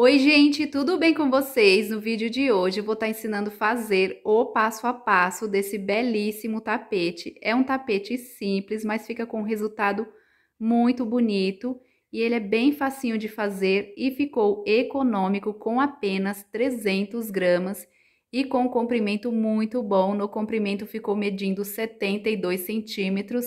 Oi gente, tudo bem com vocês? No vídeo de hoje eu vou estar ensinando a fazer o passo a passo desse belíssimo tapete. É um tapete simples, mas fica com um resultado muito bonito e ele é bem facinho de fazer e ficou econômico com apenas 300 gramas e com um comprimento muito bom. No comprimento ficou medindo 72 centímetros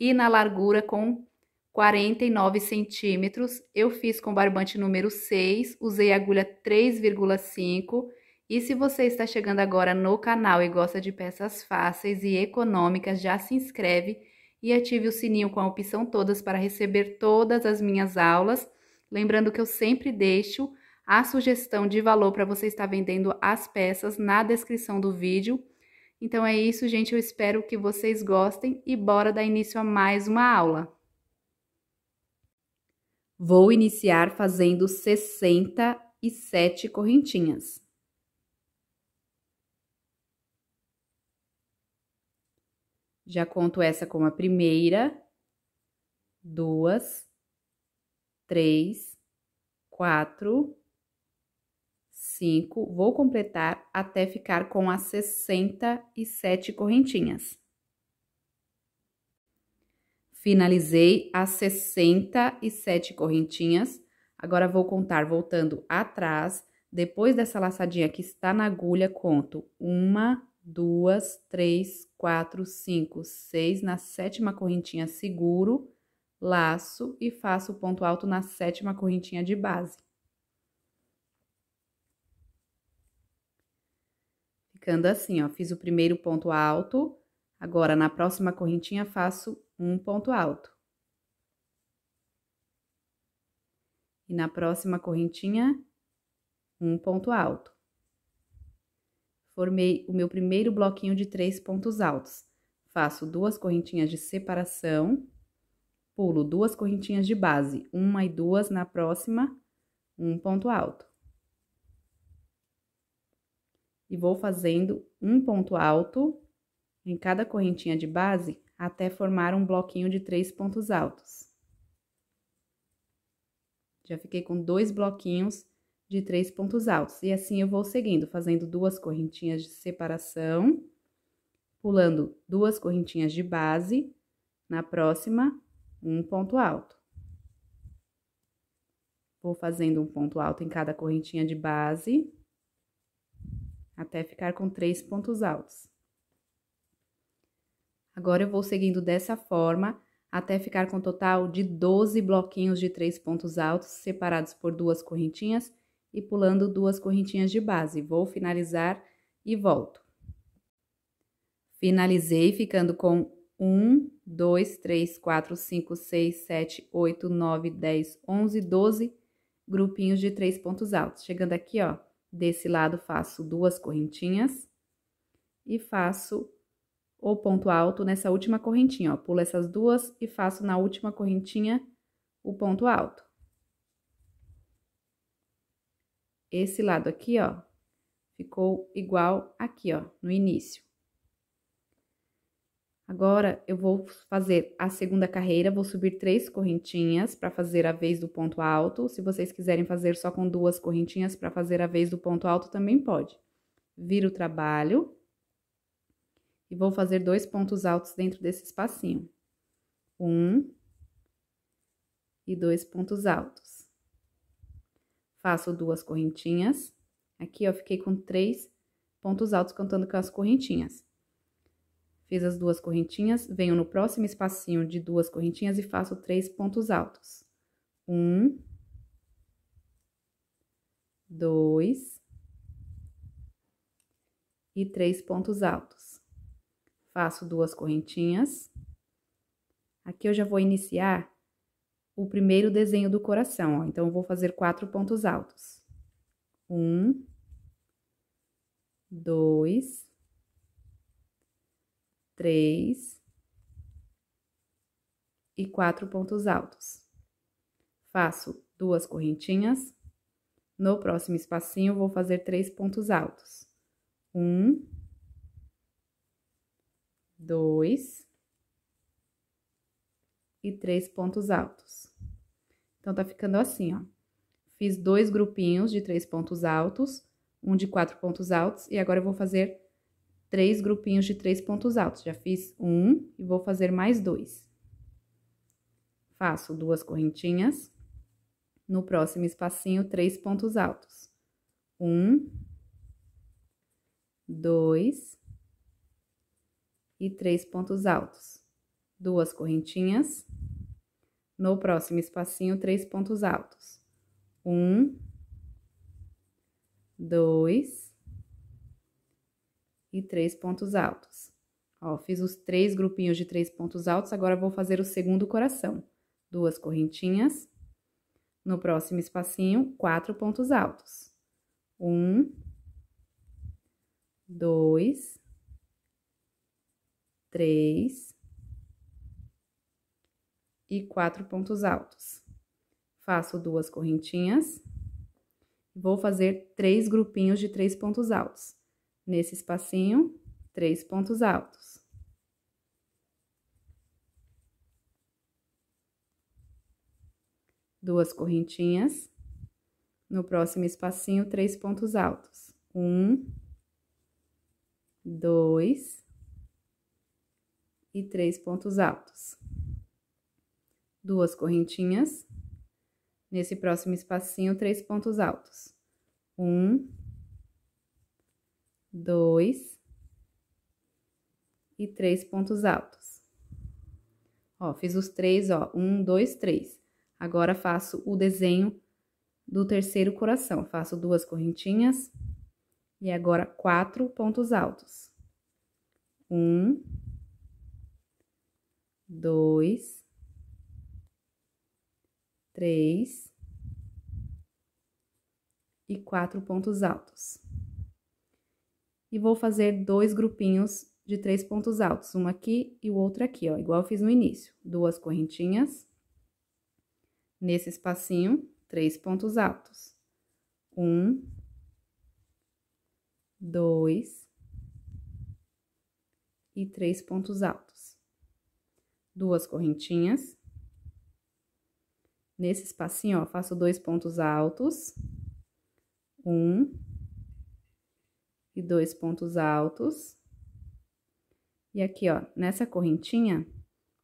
e na largura com 49 centímetros. Eu fiz com barbante número 6, usei agulha 3,5. E se você está chegando agora no canal e gosta de peças fáceis e econômicas, já se inscreve e ative o sininho com a opção todas para receber todas as minhas aulas. Lembrando que eu sempre deixo a sugestão de valor para você estar vendendo as peças na descrição do vídeo. Então é isso, gente, eu espero que vocês gostem e bora dar início a mais uma aula. Vou iniciar fazendo 67 correntinhas. Já conto essa como a primeira, 2, 3, 4, 5. Vou completar até ficar com as 67 correntinhas. Finalizei as 67 correntinhas, agora vou contar voltando atrás, depois dessa laçadinha que está na agulha, conto 1, 2, 3, 4, 5, 6, na sétima correntinha seguro, laço e faço o ponto alto na sétima correntinha de base. Ficando assim, ó, fiz o primeiro ponto alto, agora na próxima correntinha faço um ponto alto. E na próxima correntinha, um ponto alto. Formei o meu primeiro bloquinho de 3 pontos altos. Faço 2 correntinhas de separação, pulo 2 correntinhas de base, 1 e 2, na próxima, um ponto alto. E vou fazendo um ponto alto em cada correntinha de base, até formar um bloquinho de 3 pontos altos. Já fiquei com 2 bloquinhos de 3 pontos altos. E assim eu vou seguindo, fazendo 2 correntinhas de separação, pulando 2 correntinhas de base, na próxima, um ponto alto. Vou fazendo um ponto alto em cada correntinha de base, até ficar com 3 pontos altos. Agora, eu vou seguindo dessa forma até ficar com um total de 12 bloquinhos de 3 pontos altos, separados por 2 correntinhas e pulando 2 correntinhas de base. Vou finalizar e volto. Finalizei ficando com 1, 2, 3, 4, 5, 6, 7, 8, 9, 10, 11, 12 grupinhos de 3 pontos altos. Chegando aqui, ó, desse lado faço 2 correntinhas e faço o ponto alto nessa última correntinha, ó, pulo essas 2 e faço na última correntinha o ponto alto. Esse lado aqui, ó, ficou igual aqui, ó, no início. Agora, eu vou fazer a segunda carreira, vou subir 3 correntinhas para fazer a vez do ponto alto. Se vocês quiserem fazer só com 2 correntinhas para fazer a vez do ponto alto, também pode. Viro o trabalho. E vou fazer 2 pontos altos dentro desse espacinho. 1 e 2 pontos altos. Faço 2 correntinhas. Aqui, ó, fiquei com 3 pontos altos contando com as correntinhas. Fiz as 2 correntinhas, venho no próximo espacinho de 2 correntinhas e faço 3 pontos altos. 1, 2 e 3 pontos altos. Faço 2 correntinhas. Aqui eu já vou iniciar o primeiro desenho do coração, ó. Então, eu vou fazer 4 pontos altos. 1, 2, 3 e 4 pontos altos. Faço 2 correntinhas. No próximo espacinho, vou fazer 3 pontos altos. 1, 2 e 3 pontos altos. Então, tá ficando assim, ó. Fiz 2 grupinhos de 3 pontos altos, um de 4 pontos altos, e agora eu vou fazer 3 grupinhos de 3 pontos altos. Já fiz um e vou fazer mais 2. Faço 2 correntinhas. No próximo espacinho, 3 pontos altos. 1, 2 e 3 pontos altos. 2 correntinhas. No próximo espacinho, 3 pontos altos. 1, 2 e 3 pontos altos. Ó, fiz os 3 grupinhos de 3 pontos altos, agora vou fazer o segundo coração. 2 correntinhas. No próximo espacinho, 4 pontos altos. 1, 2 3 e 4 pontos altos. Faço 2 correntinhas. Vou fazer 3 grupinhos de 3 pontos altos. Nesse espacinho, 3 pontos altos. Duas correntinhas. No próximo espacinho, 3 pontos altos. 1, 2 e 3 pontos altos. 2 correntinhas. Nesse próximo espacinho, 3 pontos altos. 1, 2 e 3 pontos altos. Ó, fiz os 3, ó, 1, 2, 3. Agora faço o desenho do terceiro coração. Faço 2 correntinhas e agora 4 pontos altos. 1, 2, 3 e 4 pontos altos. E vou fazer 2 grupinhos de 3 pontos altos, um aqui e o outro aqui, ó, igual eu fiz no início. 2 correntinhas. Nesse espacinho, 3 pontos altos. 1, 2 e 3 pontos altos. 2 correntinhas. Nesse espacinho, ó, faço 2 pontos altos. 1 e 2 pontos altos. E aqui, ó, nessa correntinha,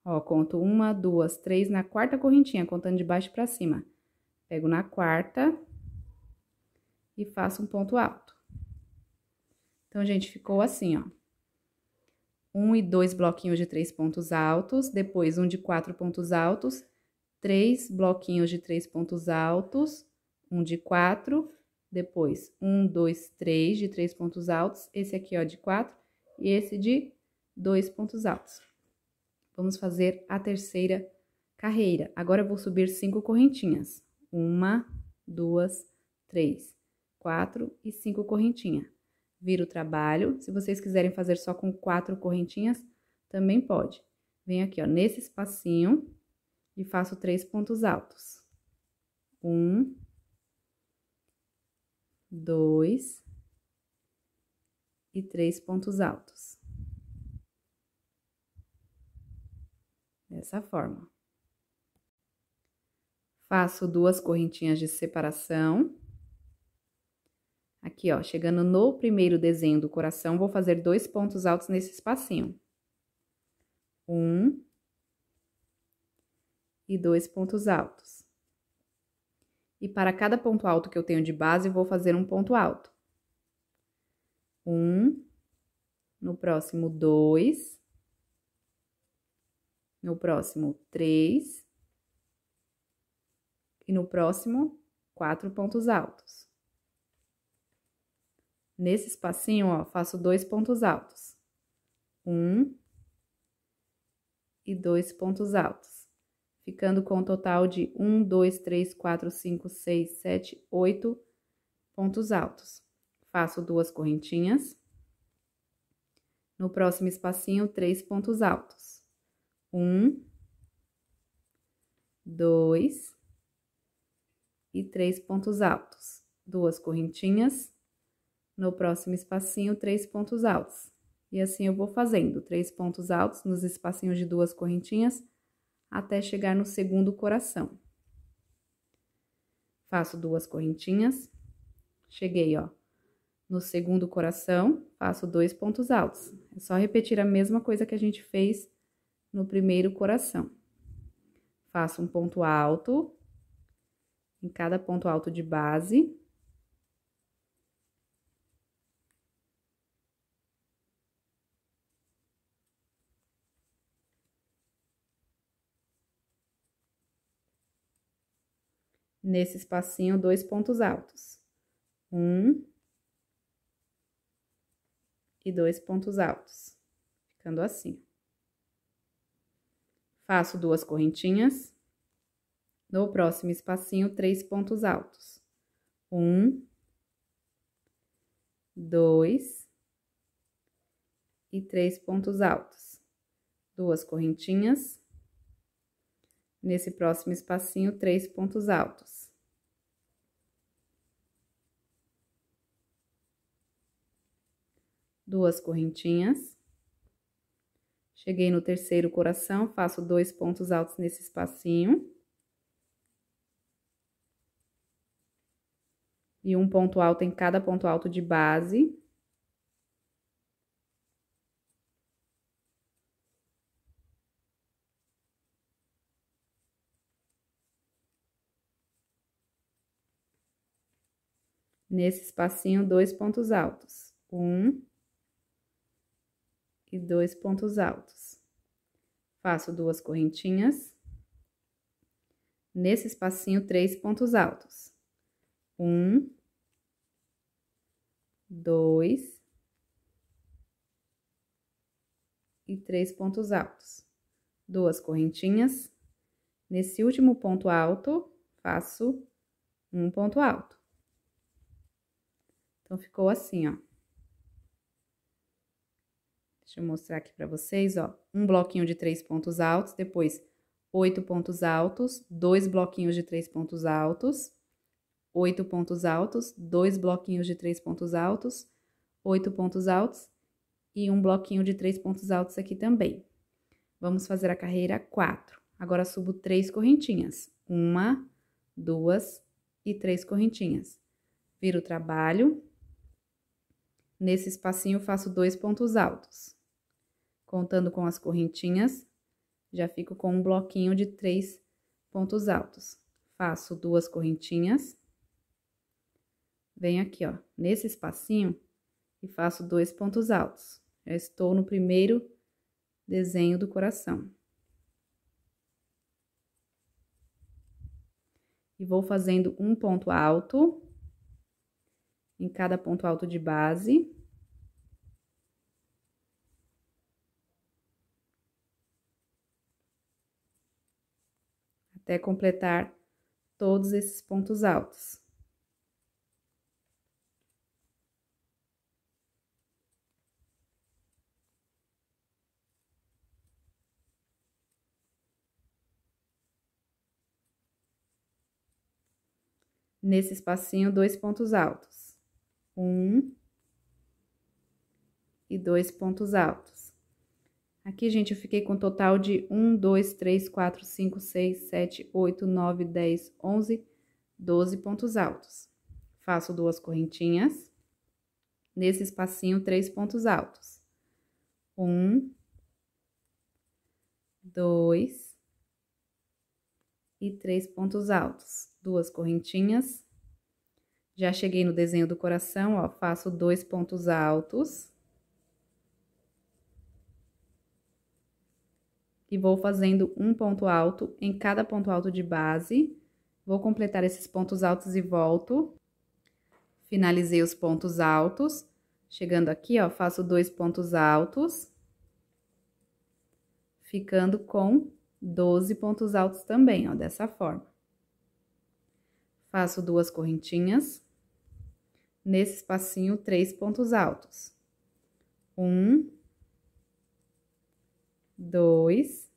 ó, conto 1, 2, 3, na quarta correntinha, contando de baixo pra cima. Pego na quarta e faço um ponto alto. Então, gente, ficou assim, ó. 1 e 2 bloquinhos de 3 pontos altos, depois um de 4 pontos altos, 3 bloquinhos de 3 pontos altos, um de 4, depois 1, 2, 3 de 3 pontos altos, esse aqui, ó, de 4, e esse de 2 pontos altos. Vamos fazer a terceira carreira. Agora, eu vou subir 5 correntinhas. 1, 2, 3, 4 e 5 correntinhas. Vira o trabalho. Se vocês quiserem fazer só com 4 correntinhas, também pode. Venho aqui, ó, nesse espacinho e faço 3 pontos altos. 1, 2 e 3 pontos altos. Dessa forma. Faço 2 correntinhas de separação. Aqui, ó, chegando no primeiro desenho do coração, vou fazer 2 pontos altos nesse espacinho. 1 e 2 pontos altos. E para cada ponto alto que eu tenho de base, vou fazer um ponto alto. 1, no próximo 2, no próximo 3 e no próximo 4 pontos altos. Nesse espacinho, ó, faço 2 pontos altos. 1 e 2 pontos altos. Ficando com um total de 1, 2, 3, 4, 5, 6, 7, 8 pontos altos. Faço 2 correntinhas. No próximo espacinho, 3 pontos altos. 1, 2 e 3 pontos altos. 2 correntinhas. No próximo espacinho, 3 pontos altos. E assim eu vou fazendo 3 pontos altos nos espacinhos de 2 correntinhas até chegar no segundo coração. faço duas correntinhas, cheguei, ó, no segundo coração, faço dois pontos altos. É só repetir a mesma coisa que a gente fez no primeiro coração. Faço um ponto alto em cada ponto alto de base. Nesse espacinho, dois pontos altos. Um e dois pontos altos. Ficando assim. Faço duas correntinhas. No próximo espacinho, três pontos altos. Um, dois e três pontos altos. Duas correntinhas. Nesse próximo espacinho, três pontos altos. Duas correntinhas. Cheguei no terceiro coração, faço dois pontos altos nesse espacinho. E um ponto alto em cada ponto alto de base. Nesse espacinho, dois pontos altos. Um e dois pontos altos. Faço duas correntinhas. Nesse espacinho, três pontos altos. Um, dois e três pontos altos. Duas correntinhas. Nesse último ponto alto, faço um ponto alto. Então, ficou assim, ó. Deixa eu mostrar aqui pra vocês, ó. Um bloquinho de três pontos altos, depois 8 pontos altos, 2 bloquinhos de 3 pontos altos, 8 pontos altos, 2 bloquinhos de 3 pontos altos, 8 pontos altos e um bloquinho de 3 pontos altos aqui também. Vamos fazer a carreira 4. Agora, subo 3 correntinhas. 1, 2 e 3 correntinhas. Viro o trabalho. Nesse espacinho, faço 2 pontos altos. Contando com as correntinhas, já fico com um bloquinho de 3 pontos altos. Faço 2 correntinhas. Venho aqui, ó, nesse espacinho e faço 2 pontos altos. Já estou no primeiro desenho do coração. E vou fazendo um ponto alto em cada ponto alto de base. Até completar todos esses pontos altos. Nesse espacinho, dois pontos altos. 1 e 2 pontos altos. Aqui, gente, eu fiquei com um total de 1, 2, 3, 4, 5, 6, 7, 8, 9, 10, 11, 12 pontos altos. Faço 2 correntinhas. Nesse espacinho, 3 pontos altos. 1, 2 e 3 pontos altos. 2 correntinhas. Já cheguei no desenho do coração, ó, faço 2 pontos altos. E vou fazendo um ponto alto em cada ponto alto de base. Vou completar esses pontos altos e volto. Finalizei os pontos altos. Chegando aqui, ó, faço 2 pontos altos. Ficando com 12 pontos altos também, ó, dessa forma. Faço 2 correntinhas. Nesse espacinho, 3 pontos altos. 1, 2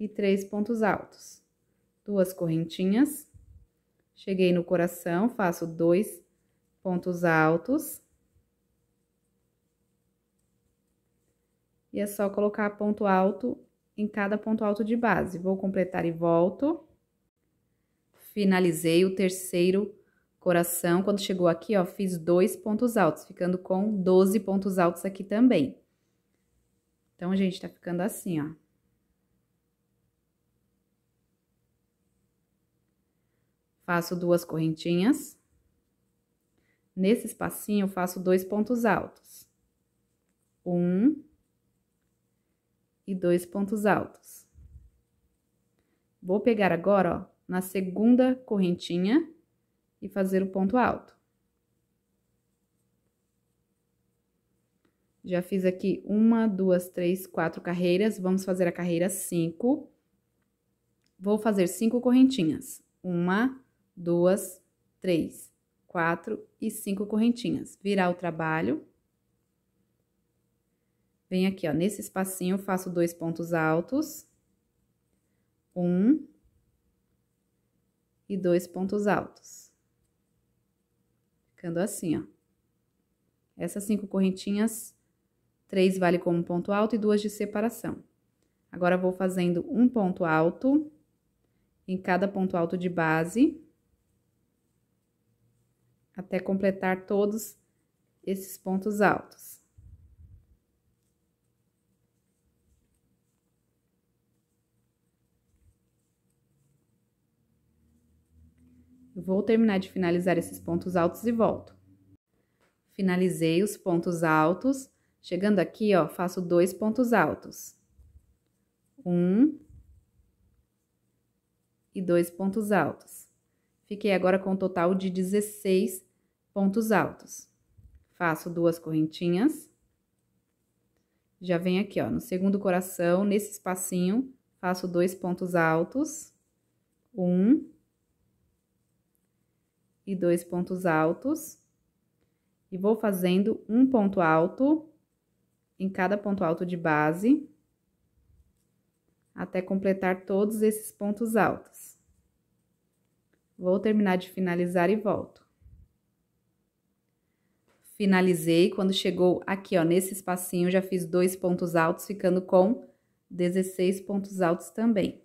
e 3 pontos altos. 2 correntinhas. Cheguei no coração, faço 2 pontos altos. E é só colocar ponto alto em cada ponto alto de base. Vou completar e volto. finalizei o terceiro coração. Quando chegou aqui, ó, fiz 2 pontos altos, ficando com 12 pontos altos aqui também. Então, gente, tá ficando assim, ó. Faço 2 correntinhas. Nesse espacinho, eu faço 2 pontos altos. 1 e 2 pontos altos. Vou pegar agora, ó, na segunda correntinha e fazer o ponto alto. Já fiz aqui 1, 2, 3, 4 carreiras. Vamos fazer a carreira 5. Vou fazer 5 correntinhas. 1, 2, 3, 4 e 5 correntinhas. Virar o trabalho. Vem aqui, ó, nesse espacinho eu faço 2 pontos altos, 1 e 2 pontos altos. Ficando assim, ó. Essas 5 correntinhas, 3 vale como ponto alto e 2 de separação. Agora, vou fazendo 1 ponto alto em cada ponto alto de base, até completar todos esses pontos altos. Vou terminar de finalizar esses pontos altos e volto. Finalizei os pontos altos. Chegando aqui, ó, faço 2 pontos altos. 1 e 2 pontos altos. Fiquei agora com um total de 16 pontos altos. Faço 2 correntinhas. Já vem aqui, ó, no segundo coração, nesse espacinho, faço 2 pontos altos. 1 e 2 pontos altos, e vou fazendo 1 ponto alto em cada ponto alto de base, até completar todos esses pontos altos. Vou terminar de finalizar e volto. Finalizei, quando chegou aqui, ó, nesse espacinho, já fiz 2 pontos altos, ficando com 16 pontos altos também.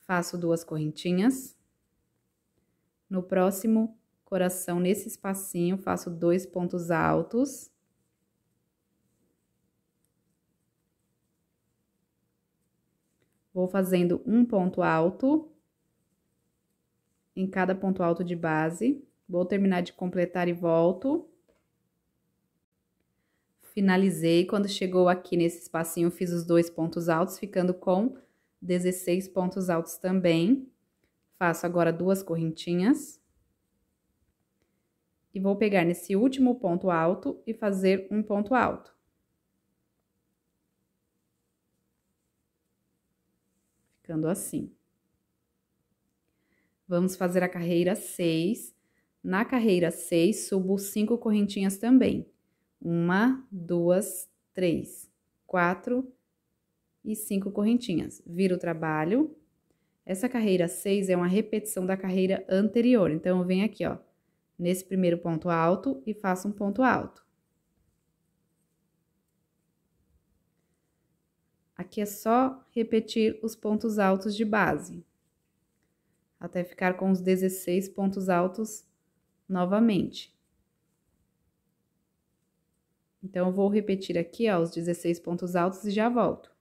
Faço 2 correntinhas. No próximo coração, nesse espacinho, faço 2 pontos altos. Vou fazendo 1 ponto alto em cada ponto alto de base. Vou terminar de completar e volto. Finalizei, quando chegou aqui nesse espacinho, fiz os 2 pontos altos, ficando com 16 pontos altos também. Faço agora 2 correntinhas e vou pegar nesse último ponto alto e fazer 1 ponto alto. Ficando assim. Vamos fazer a carreira 6. Na carreira 6, subo 5 correntinhas também. 1, 2, 3, 4 e 5 correntinhas. Viro o trabalho. Essa carreira 6 é uma repetição da carreira anterior, então eu venho aqui, ó, nesse primeiro ponto alto e faço um ponto alto. Aqui é só repetir os pontos altos de base, até ficar com os 16 pontos altos novamente. Então, eu vou repetir aqui, ó, os 16 pontos altos e já volto.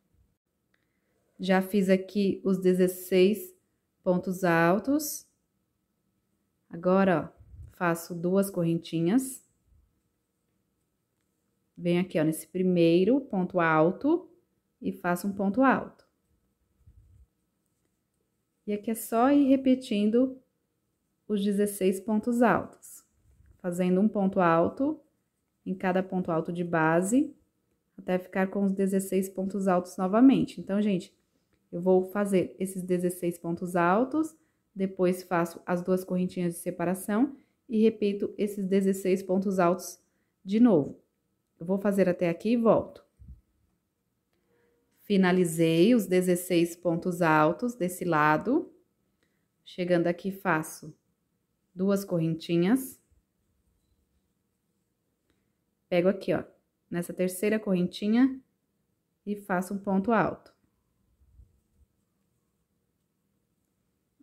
Já fiz aqui os 16 pontos altos. Agora, ó, faço 2 correntinhas. Venho aqui, ó, nesse primeiro ponto alto e faço um ponto alto. E aqui é só ir repetindo os 16 pontos altos. Fazendo 1 ponto alto em cada ponto alto de base, até ficar com os 16 pontos altos novamente. Então, gente, eu vou fazer esses 16 pontos altos, depois faço as 2 correntinhas de separação e repito esses 16 pontos altos de novo. Eu vou fazer até aqui e volto. Finalizei os 16 pontos altos desse lado. Chegando aqui, faço 2 correntinhas. Pego aqui, ó, nessa terceira correntinha e faço um ponto alto.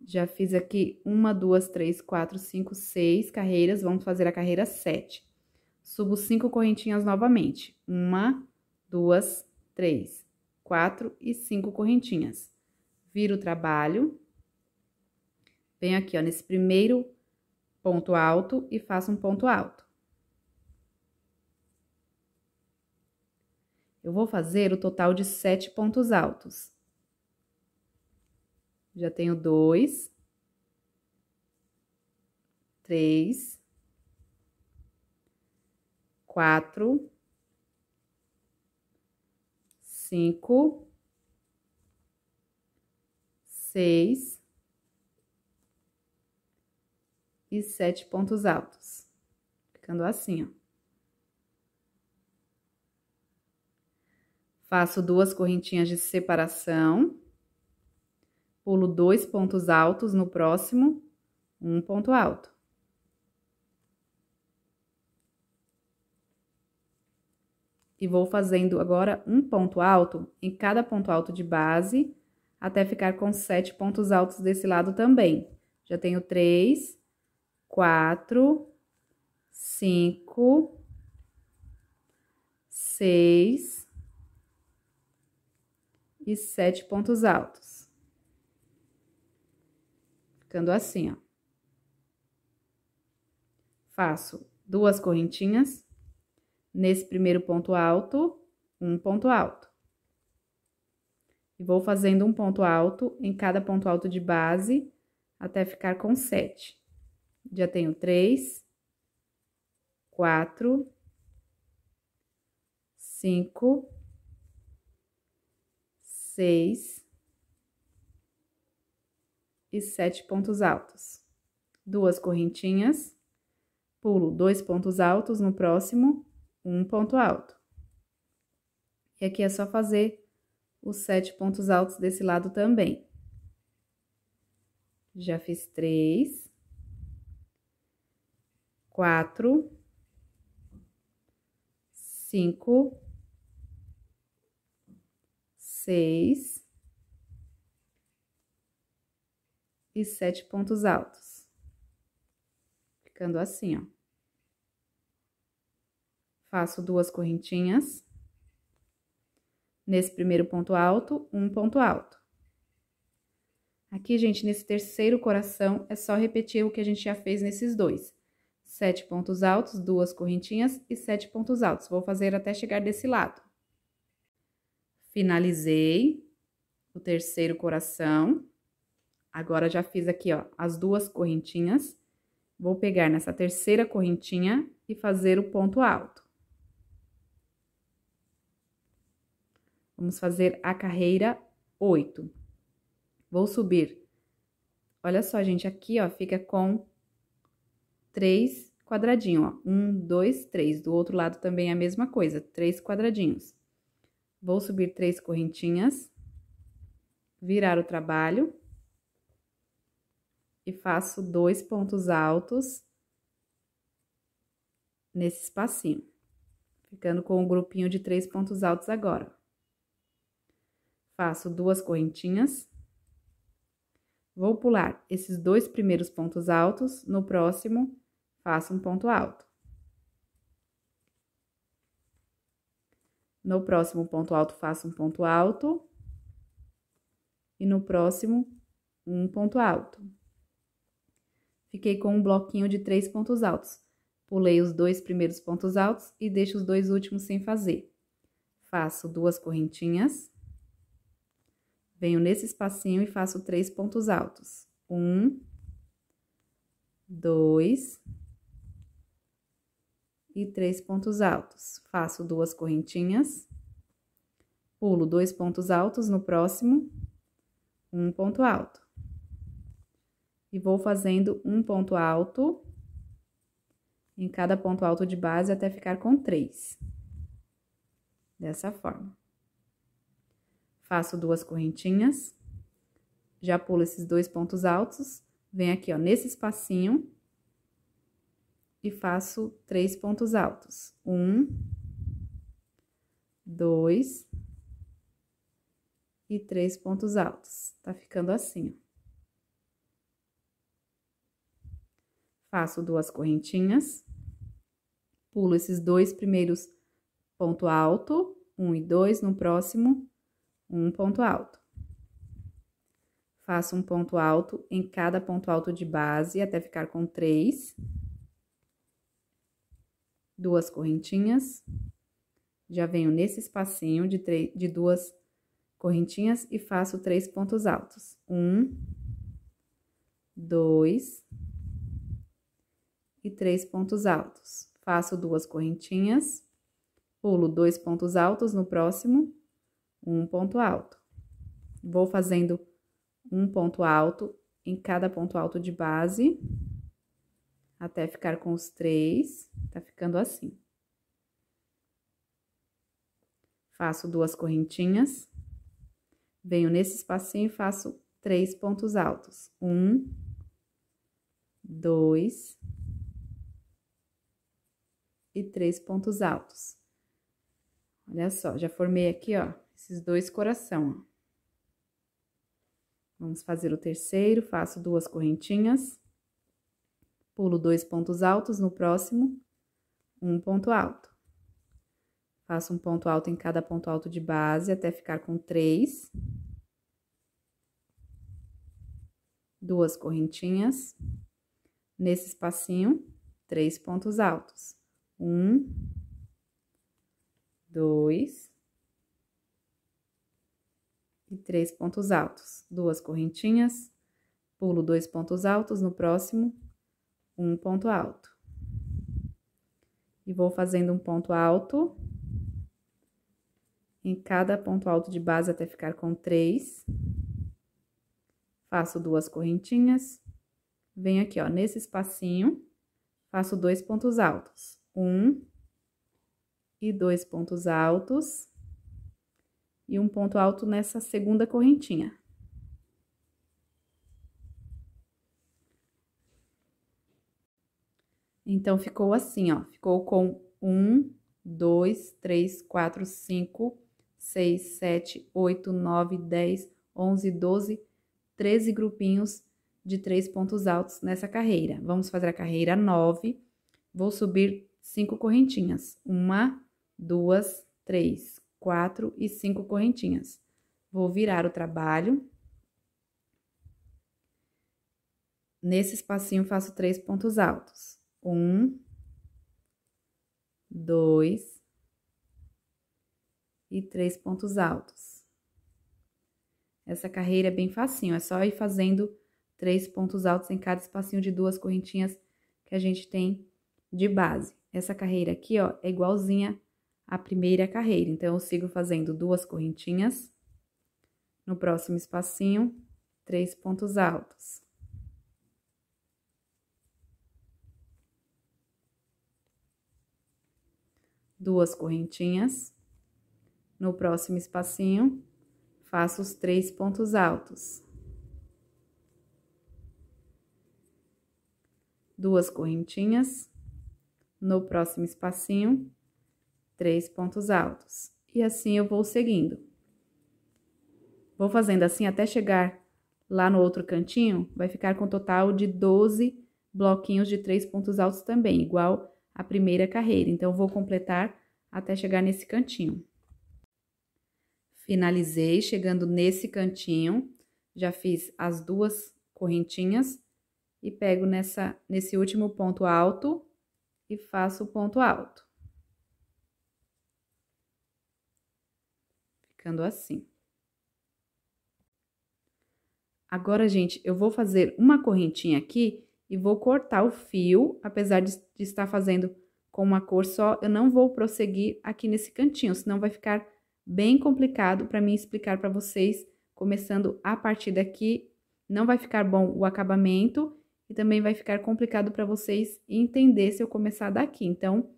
Já fiz aqui 1, 2, 3, 4, 5, 6 carreiras. Vamos fazer a carreira 7. Subo 5 correntinhas novamente. 1, 2, 3, 4 e 5 correntinhas. Viro o trabalho. Venho aqui, ó, nesse primeiro ponto alto e faço um ponto alto. Eu vou fazer o total de 7 pontos altos. Já tenho 2, 3, 4, 5, 6 e 7 pontos altos. Ficando assim, ó. Faço 2 correntinhas de separação. Pulo 2 pontos altos no próximo, 1 ponto alto. E vou fazendo agora 1 ponto alto em cada ponto alto de base, até ficar com 7 pontos altos desse lado também. Já tenho 3, 4, 5, 6 e 7 pontos altos. Ficando assim, ó. Faço 2 correntinhas. Nesse primeiro ponto alto, 1 ponto alto. E vou fazendo 1 ponto alto em cada ponto alto de base, até ficar com 7. Já tenho 3, 4, 5, 6 e 7 pontos altos. 2 correntinhas, pulo 2 pontos altos no próximo, 1 ponto alto. E aqui é só fazer os 7 pontos altos desse lado também. Já fiz 3, 4, 5, 6 e 7 pontos altos. Ficando assim, ó. Faço 2 correntinhas. Nesse primeiro ponto alto, 1 ponto alto. Aqui, gente, nesse terceiro coração, é só repetir o que a gente já fez nesses dois. 7 pontos altos, 2 correntinhas e 7 pontos altos. Vou fazer até chegar desse lado. Finalizei o terceiro coração. Agora, já fiz aqui, ó, as 2 correntinhas. Vou pegar nessa terceira correntinha e fazer o ponto alto. Vamos fazer a carreira 8. Vou subir. Olha só, gente, aqui, ó, fica com 3 quadradinhos, ó. 1, 2, 3. Do outro lado também é a mesma coisa, 3 quadradinhos. Vou subir 3 correntinhas, virar o trabalho. E faço 2 pontos altos nesse espacinho. Ficando com um grupinho de 3 pontos altos agora. Faço 2 correntinhas. Vou pular esses 2 primeiros pontos altos. No próximo, faço um ponto alto. No próximo ponto alto, faço um ponto alto. E no próximo, um ponto alto. Fiquei com um bloquinho de 3 pontos altos. Pulei os 2 primeiros pontos altos e deixo os 2 últimos sem fazer. Faço 2 correntinhas. Venho nesse espacinho e faço 3 pontos altos. 1, 2 e 3 pontos altos. Faço 2 correntinhas. Pulo 2 pontos altos no próximo, 1 ponto alto. E vou fazendo 1 ponto alto em cada ponto alto de base até ficar com 3. Dessa forma. Faço 2 correntinhas. Já pulo esses 2 pontos altos. Venho aqui, ó, nesse espacinho. E faço 3 pontos altos. 1, 2 e 3 pontos altos. Tá ficando assim, ó. faço duas correntinhas, pulo esses dois primeiros ponto alto, 1 e 2, no próximo, 1 ponto alto. Faço 1 ponto alto em cada ponto alto de base, até ficar com 3. 2 correntinhas. Já venho nesse espacinho de 2 correntinhas e faço 3 pontos altos. 1, 2 e 3 pontos altos. Faço 2 correntinhas, pulo 2 pontos altos no próximo, 1 ponto alto. Vou fazendo 1 ponto alto em cada ponto alto de base, até ficar com os 3, tá ficando assim. Faço 2 correntinhas, venho nesse espacinho e faço 3 pontos altos. 1, 2 e 3 pontos altos. Olha só, já formei aqui, ó, esses 2 coração, ó. Vamos fazer o terceiro, faço 2 correntinhas, pulo 2 pontos altos, no próximo, 1 ponto alto. Faço 1 ponto alto em cada ponto alto de base, até ficar com 3. 2 correntinhas, nesse espacinho, 3 pontos altos. 1, 2 e 3 pontos altos. 2 correntinhas, pulo 2 pontos altos, no próximo, 1 ponto alto. E vou fazendo 1 ponto alto em cada ponto alto de base até ficar com 3. Faço 2 correntinhas, venho aqui, ó, nesse espacinho, faço 2 pontos altos. 1 e 2 pontos altos. E 1 ponto alto nessa segunda correntinha. Então, ficou assim, ó. Ficou com 1, 2, 3, 4, 5, 6, 7, 8, 9, 10, 11, 12, 13 grupinhos de 3 pontos altos nessa carreira. Vamos fazer a carreira 9. Vou subir 5 correntinhas. 1, 2, 3, 4 e 5 correntinhas. Vou virar o trabalho. Nesse espacinho, faço 3 pontos altos. 1, 2 e 3 pontos altos. Essa carreira é bem facinho, é só ir fazendo 3 pontos altos em cada espacinho de 2 correntinhas que a gente tem de base. Essa carreira aqui, ó, é igualzinha a primeira carreira, então eu sigo fazendo 2 correntinhas, no próximo espacinho, 3 pontos altos. Duas correntinhas, no próximo espacinho, faço os 3 pontos altos. 2 correntinhas, no próximo espacinho, 3 pontos altos. E assim eu vou seguindo. Vou fazendo assim até chegar lá no outro cantinho, vai ficar com um total de 12 bloquinhos de 3 pontos altos também, igual a primeira carreira. Então, eu vou completar até chegar nesse cantinho. Finalizei, chegando nesse cantinho, já fiz as 2 correntinhas e pego nesse último ponto alto e faço o ponto alto. Ficando assim. Agora, gente, eu vou fazer uma correntinha aqui e vou cortar o fio, apesar de estar fazendo com uma cor só, eu não vou prosseguir aqui nesse cantinho, senão vai ficar bem complicado para mim explicar para vocês, começando a partir daqui, não vai ficar bom o acabamento e também vai ficar complicado para vocês entender se eu começar daqui. Então,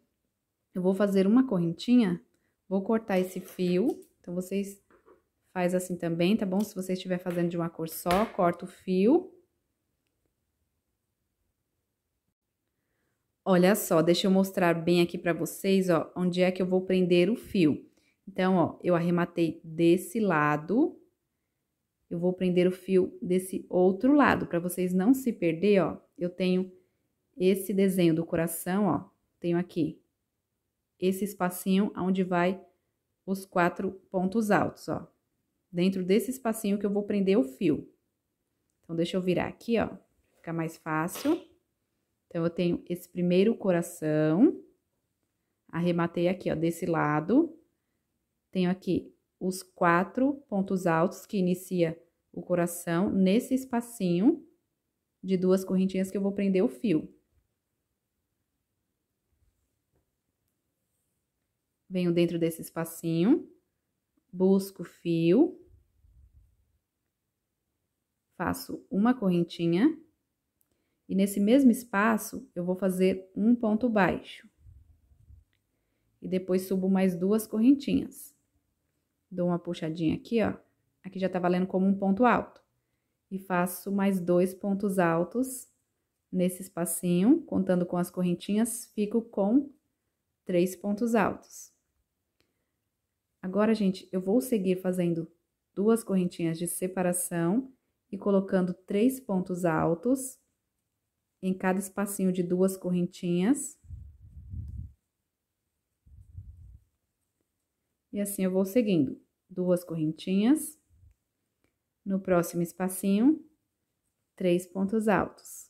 eu vou fazer uma correntinha, vou cortar esse fio. Então, vocês fazem assim também, tá bom? Se você estiver fazendo de uma cor só, corta o fio. Olha só, deixa eu mostrar bem aqui pra vocês, ó, onde é que eu vou prender o fio. Então, ó, eu arrematei desse lado, eu vou prender o fio desse outro lado, pra vocês não se perder, ó. Eu tenho esse desenho do coração, ó, tenho aqui esse espacinho onde vai os 4 pontos altos, ó. Dentro desse espacinho que eu vou prender o fio. Então, deixa eu virar aqui, ó, fica mais fácil. Então, eu tenho esse primeiro coração, arrematei aqui, ó, desse lado. Tenho aqui os 4 pontos altos que inicia o coração nesse espacinho de 2 correntinhas que eu vou prender o fio. Venho dentro desse espacinho, busco o fio, faço uma correntinha e nesse mesmo espaço eu vou fazer um ponto baixo. E depois subo mais 2 correntinhas. Dou uma puxadinha aqui, ó, aqui já tá valendo como um ponto alto. E faço mais 2 pontos altos nesse espacinho, contando com as correntinhas, fico com 3 pontos altos. Agora, gente, eu vou seguir fazendo 2 correntinhas de separação e colocando 3 pontos altos em cada espacinho de 2 correntinhas. E assim eu vou seguindo 2 correntinhas. No próximo espacinho, 3 pontos altos.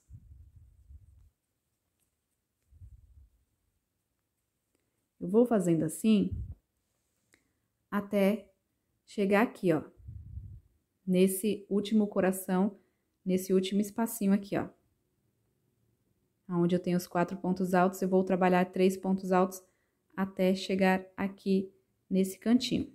Eu vou fazendo assim até chegar aqui, ó, nesse último coração, nesse último espacinho aqui, ó. Onde eu tenho os 4 pontos altos, eu vou trabalhar 3 pontos altos até chegar aqui nesse cantinho.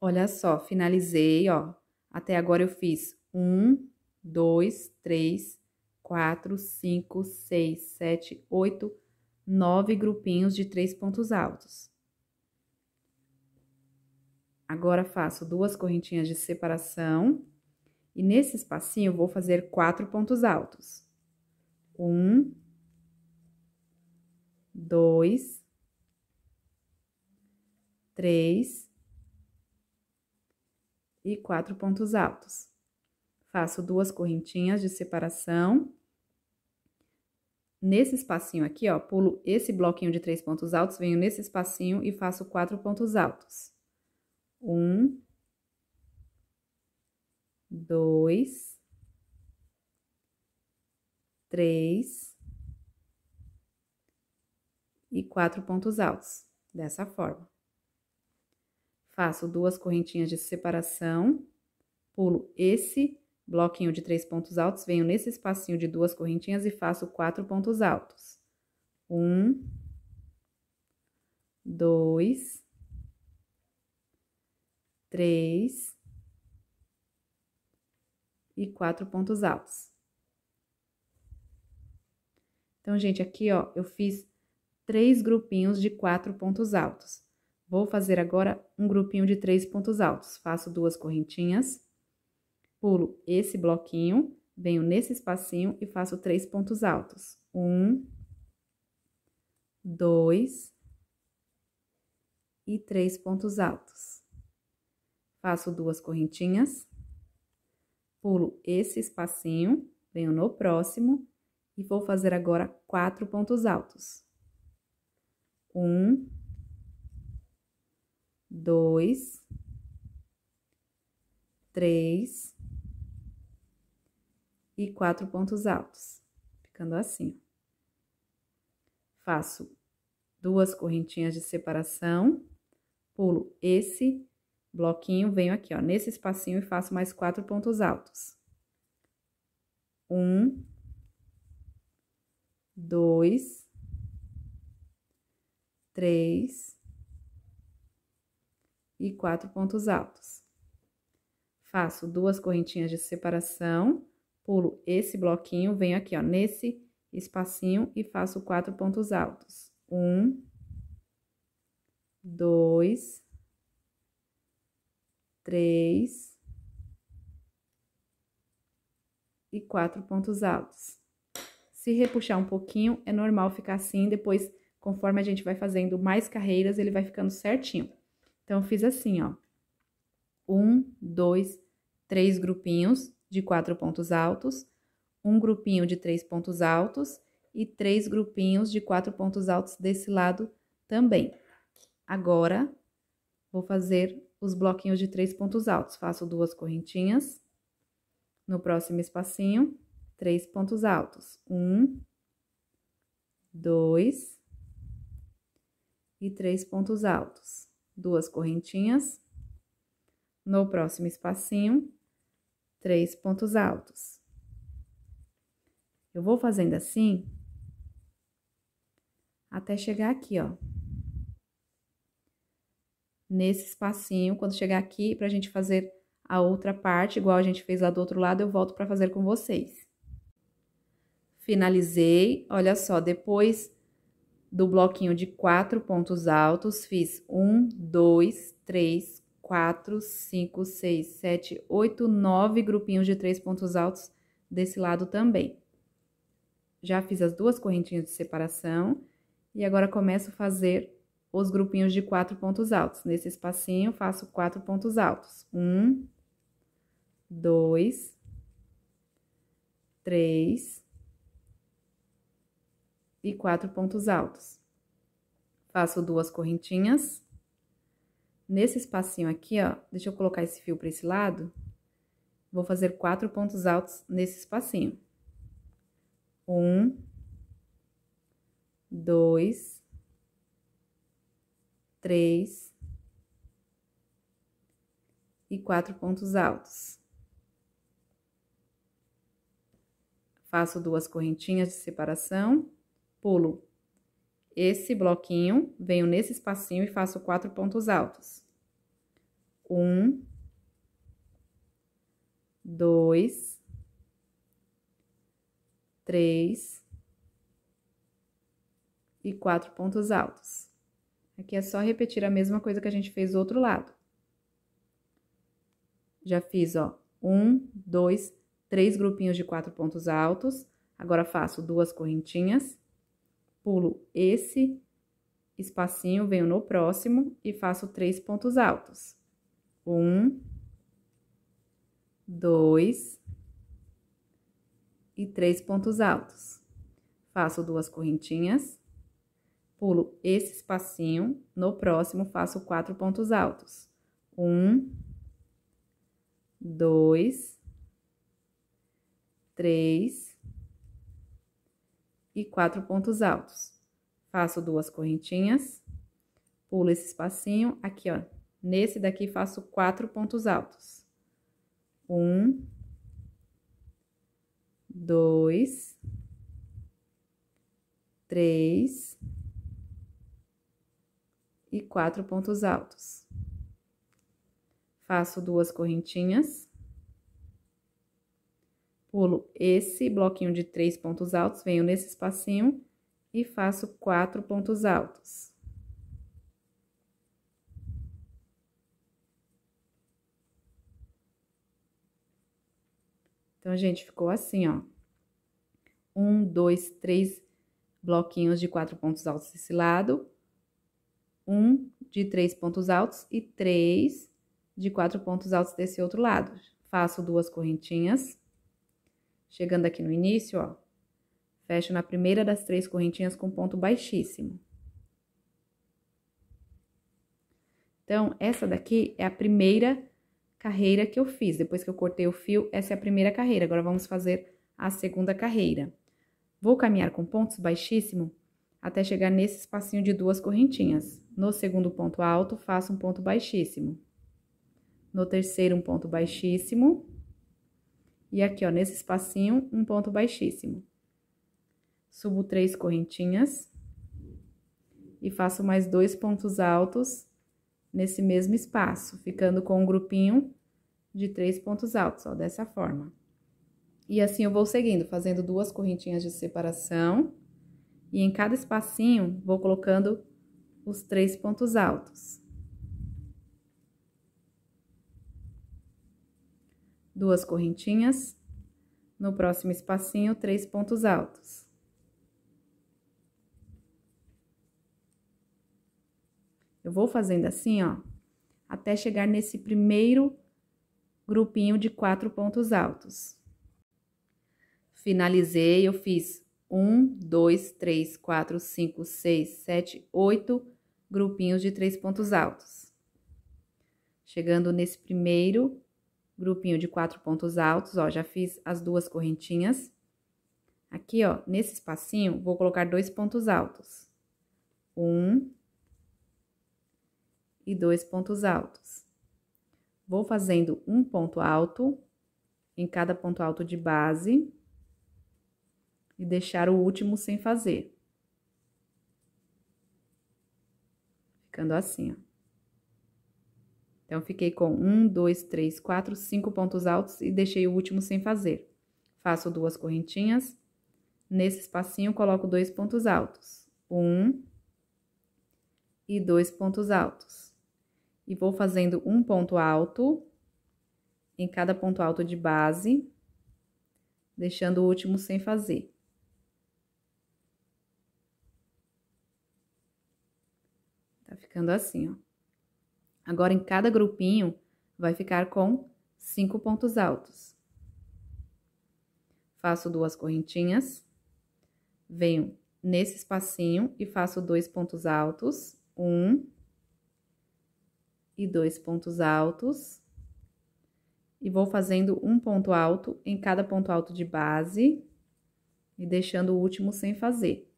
Olha só, finalizei, ó, até agora eu fiz 1, 2, 3, 4, 5, 6, 7, 8, 9 grupinhos de 3 pontos altos. Agora, faço 2 correntinhas de separação e nesse espacinho eu vou fazer 4 pontos altos. 1, 2, 3 e 4 pontos altos. Faço 2 correntinhas de separação. Nesse espacinho aqui, ó, pulo esse bloquinho de 3 pontos altos, venho nesse espacinho e faço 4 pontos altos. 1, 2, 3 e 4 pontos altos, dessa forma. Faço 2 correntinhas de separação, pulo esse bloquinho de 3 pontos altos, venho nesse espacinho de 2 correntinhas e faço 4 pontos altos. 1, 2, 3 e 4 pontos altos. Então, gente, aqui, ó, eu fiz 3 grupinhos de 4 pontos altos. Vou fazer agora um grupinho de 3 pontos altos. Faço 2 correntinhas, pulo esse bloquinho, venho nesse espacinho e faço 3 pontos altos. 1, 2 e 3 pontos altos. Faço 2 correntinhas, pulo esse espacinho, venho no próximo e vou fazer agora 4 pontos altos. 1, 2, 3 e 4 pontos altos, ficando assim. Faço 2 correntinhas de separação, pulo esse bloquinho, venho aqui, ó, nesse espacinho e faço mais 4 pontos altos. 1, 2, 3 e 4 pontos altos. Faço 2 correntinhas de separação, pulo esse bloquinho, venho aqui, ó, nesse espacinho e faço 4 pontos altos. 1, 2, 3 e 4 pontos altos. Se repuxar um pouquinho, é normal ficar assim, depois, conforme a gente vai fazendo mais carreiras, ele vai ficando certinho. Então, eu fiz assim, ó, 1, 2, 3 grupinhos de 4 pontos altos, um grupinho de 3 pontos altos e 3 grupinhos de 4 pontos altos desse lado também. Agora, vou fazer os bloquinhos de 3 pontos altos. Faço 2 correntinhas. No próximo espacinho, 3 pontos altos. 1, 2 e 3 pontos altos. 2 correntinhas. No próximo espacinho, 3 pontos altos. Eu vou fazendo assim até chegar aqui, ó. Nesse espacinho, quando chegar aqui, pra gente fazer a outra parte, igual a gente fez lá do outro lado, eu volto pra fazer com vocês. Finalizei, olha só, depois do bloquinho de 4 pontos altos, fiz 1, 2, 3, 4, 5, 6, 7, 8, 9 grupinhos de 3 pontos altos desse lado também. Já fiz as 2 correntinhas de separação e agora começo a fazer os grupinhos de 4 pontos altos. Nesse espacinho, faço 4 pontos altos. 1, 2, 3 e 4 pontos altos. Faço 2 correntinhas. Nesse espacinho aqui, ó, deixa eu colocar esse fio para esse lado. Vou fazer 4 pontos altos nesse espacinho. 1, 2, 3 e 4 pontos altos. Faço 2 correntinhas de separação, pulo esse bloquinho, venho nesse espacinho e faço 4 pontos altos. 1, 2, 3 e 4 pontos altos. Aqui é só repetir a mesma coisa que a gente fez do outro lado. Já fiz, ó, 1, 2, 3 grupinhos de 4 pontos altos. Agora faço 2 correntinhas, pulo esse espacinho, venho no próximo e faço 3 pontos altos. 1, 2 e 3 pontos altos. Faço 2 correntinhas, pulo esse espacinho, no próximo faço 4 pontos altos. 1, 2, 3 e 4 pontos altos. Faço 2 correntinhas, pulo esse espacinho, aqui ó, nesse daqui faço 4 pontos altos. 1, 2, 3 e 4 pontos altos. Faço 2 correntinhas, pulo esse bloquinho de 3 pontos altos, venho nesse espacinho e faço 4 pontos altos. Então, gente, ficou assim, ó. 1, 2, 3 bloquinhos de 4 pontos altos desse lado. 1 de 3 pontos altos e 3 de 4 pontos altos desse outro lado. Faço 2 correntinhas. Chegando aqui no início, ó. Fecho na primeira das 3 correntinhas com ponto baixíssimo. Então, essa daqui é a primeira carreira que eu fiz. Depois que eu cortei o fio, essa é a primeira carreira. Agora, vamos fazer a segunda carreira. Vou caminhar com pontos baixíssimo até chegar nesse espacinho de 2 correntinhas. No segundo ponto alto, faço um ponto baixíssimo. No terceiro, um ponto baixíssimo. E aqui, ó, nesse espacinho, um ponto baixíssimo. Subo 3 correntinhas. E faço mais 2 pontos altos nesse mesmo espaço, ficando com um grupinho de 3 pontos altos, ó, dessa forma. E assim eu vou seguindo, fazendo 2 correntinhas de separação, e em cada espacinho vou colocando os 3 pontos altos. 2 correntinhas, no próximo espacinho, 3 pontos altos. Eu vou fazendo assim, ó, até chegar nesse primeiro grupinho de 4 pontos altos. finalizei, eu fiz 1, 2, 3, 4, 5, 6, 7, 8 grupinhos de 3 pontos altos. Chegando nesse primeiro grupinho de 4 pontos altos, ó, já fiz as 2 correntinhas. Aqui, ó, nesse espacinho, vou colocar 2 pontos altos. 1 e 2 pontos altos. Vou fazendo 1 ponto alto em cada ponto alto de base e deixar o último sem fazer. Ficando assim, ó. Então, fiquei com 1, 2, 3, 4, 5 pontos altos e deixei o último sem fazer. Faço 2 correntinhas. Nesse espacinho, coloco 2 pontos altos. 1 e 2 pontos altos. E vou fazendo 1 ponto alto em cada ponto alto de base, deixando o último sem fazer. Tá ficando assim, ó. Agora, em cada grupinho, vai ficar com 5 pontos altos. Faço 2 correntinhas. Venho nesse espacinho e faço 2 pontos altos. 1 e 2 pontos altos, e vou fazendo 1 ponto alto em cada ponto alto de base e deixando o último sem fazer.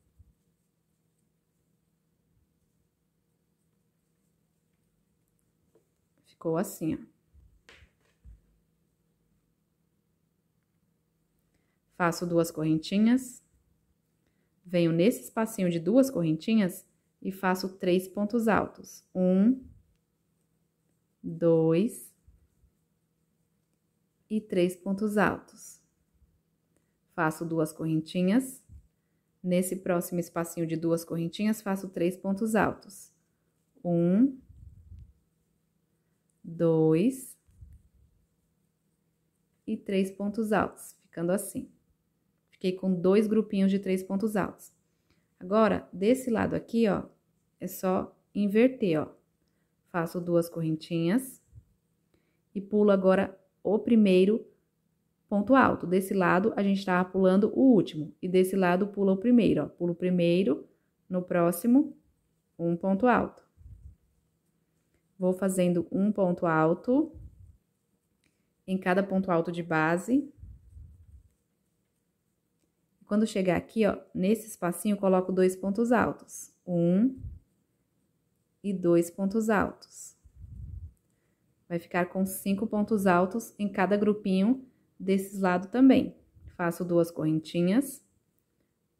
Ficou assim, ó. Faço 2 correntinhas, venho nesse espacinho de 2 correntinhas e faço 3 pontos altos. 1, 2 e 3 pontos altos. Faço 2 correntinhas. Nesse próximo espacinho de 2 correntinhas, faço 3 pontos altos. 1, 2 e 3 pontos altos. Ficando assim. Fiquei com 2 grupinhos de 3 pontos altos. Agora, desse lado aqui, ó, é só inverter, ó. Faço 2 correntinhas e pulo agora o primeiro ponto alto. Desse lado, a gente tava pulando o último, e desse lado pula o primeiro, ó. Pulo o primeiro, no próximo, 1 ponto alto. Vou fazendo 1 ponto alto em cada ponto alto de base. Quando chegar aqui, ó, nesse espacinho, coloco 2 pontos altos. 1 e 2 pontos altos. Vai ficar com 5 pontos altos em cada grupinho desses lados também. Faço 2 correntinhas,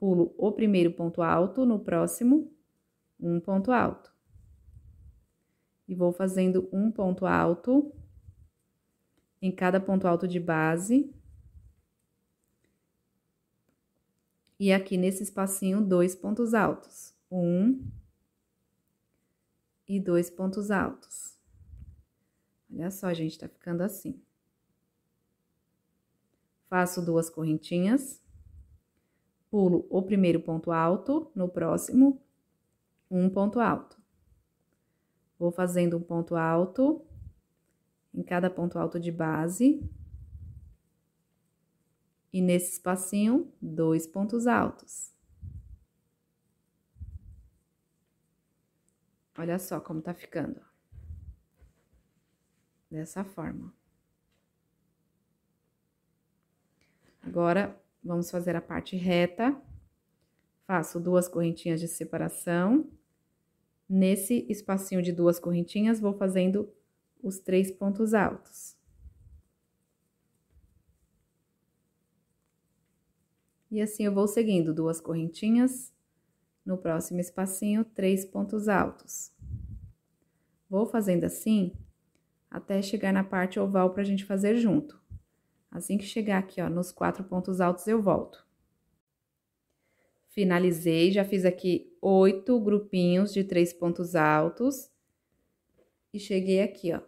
pulo o primeiro ponto alto, no próximo, 1 ponto alto. E vou fazendo 1 ponto alto em cada ponto alto de base. E aqui nesse espacinho, 2 pontos altos. 1 e 2 pontos altos. Olha só, gente, tá ficando assim. Faço 2 correntinhas. Pulo o primeiro ponto alto, no próximo, 1 ponto alto. Vou fazendo 1 ponto alto em cada ponto alto de base. E nesse espacinho, 2 pontos altos. Olha só como tá ficando. Dessa forma. Agora, vamos fazer a parte reta. Faço 2 correntinhas de separação. Nesse espacinho de 2 correntinhas, vou fazendo os 3 pontos altos. E assim eu vou seguindo 2 correntinhas, no próximo espacinho, 3 pontos altos. Vou fazendo assim até chegar na parte oval pra gente fazer junto. Assim que chegar aqui, ó, nos 4 pontos altos eu volto. Finalizei, já fiz aqui 8 grupinhos de 3 pontos altos. E cheguei aqui, ó.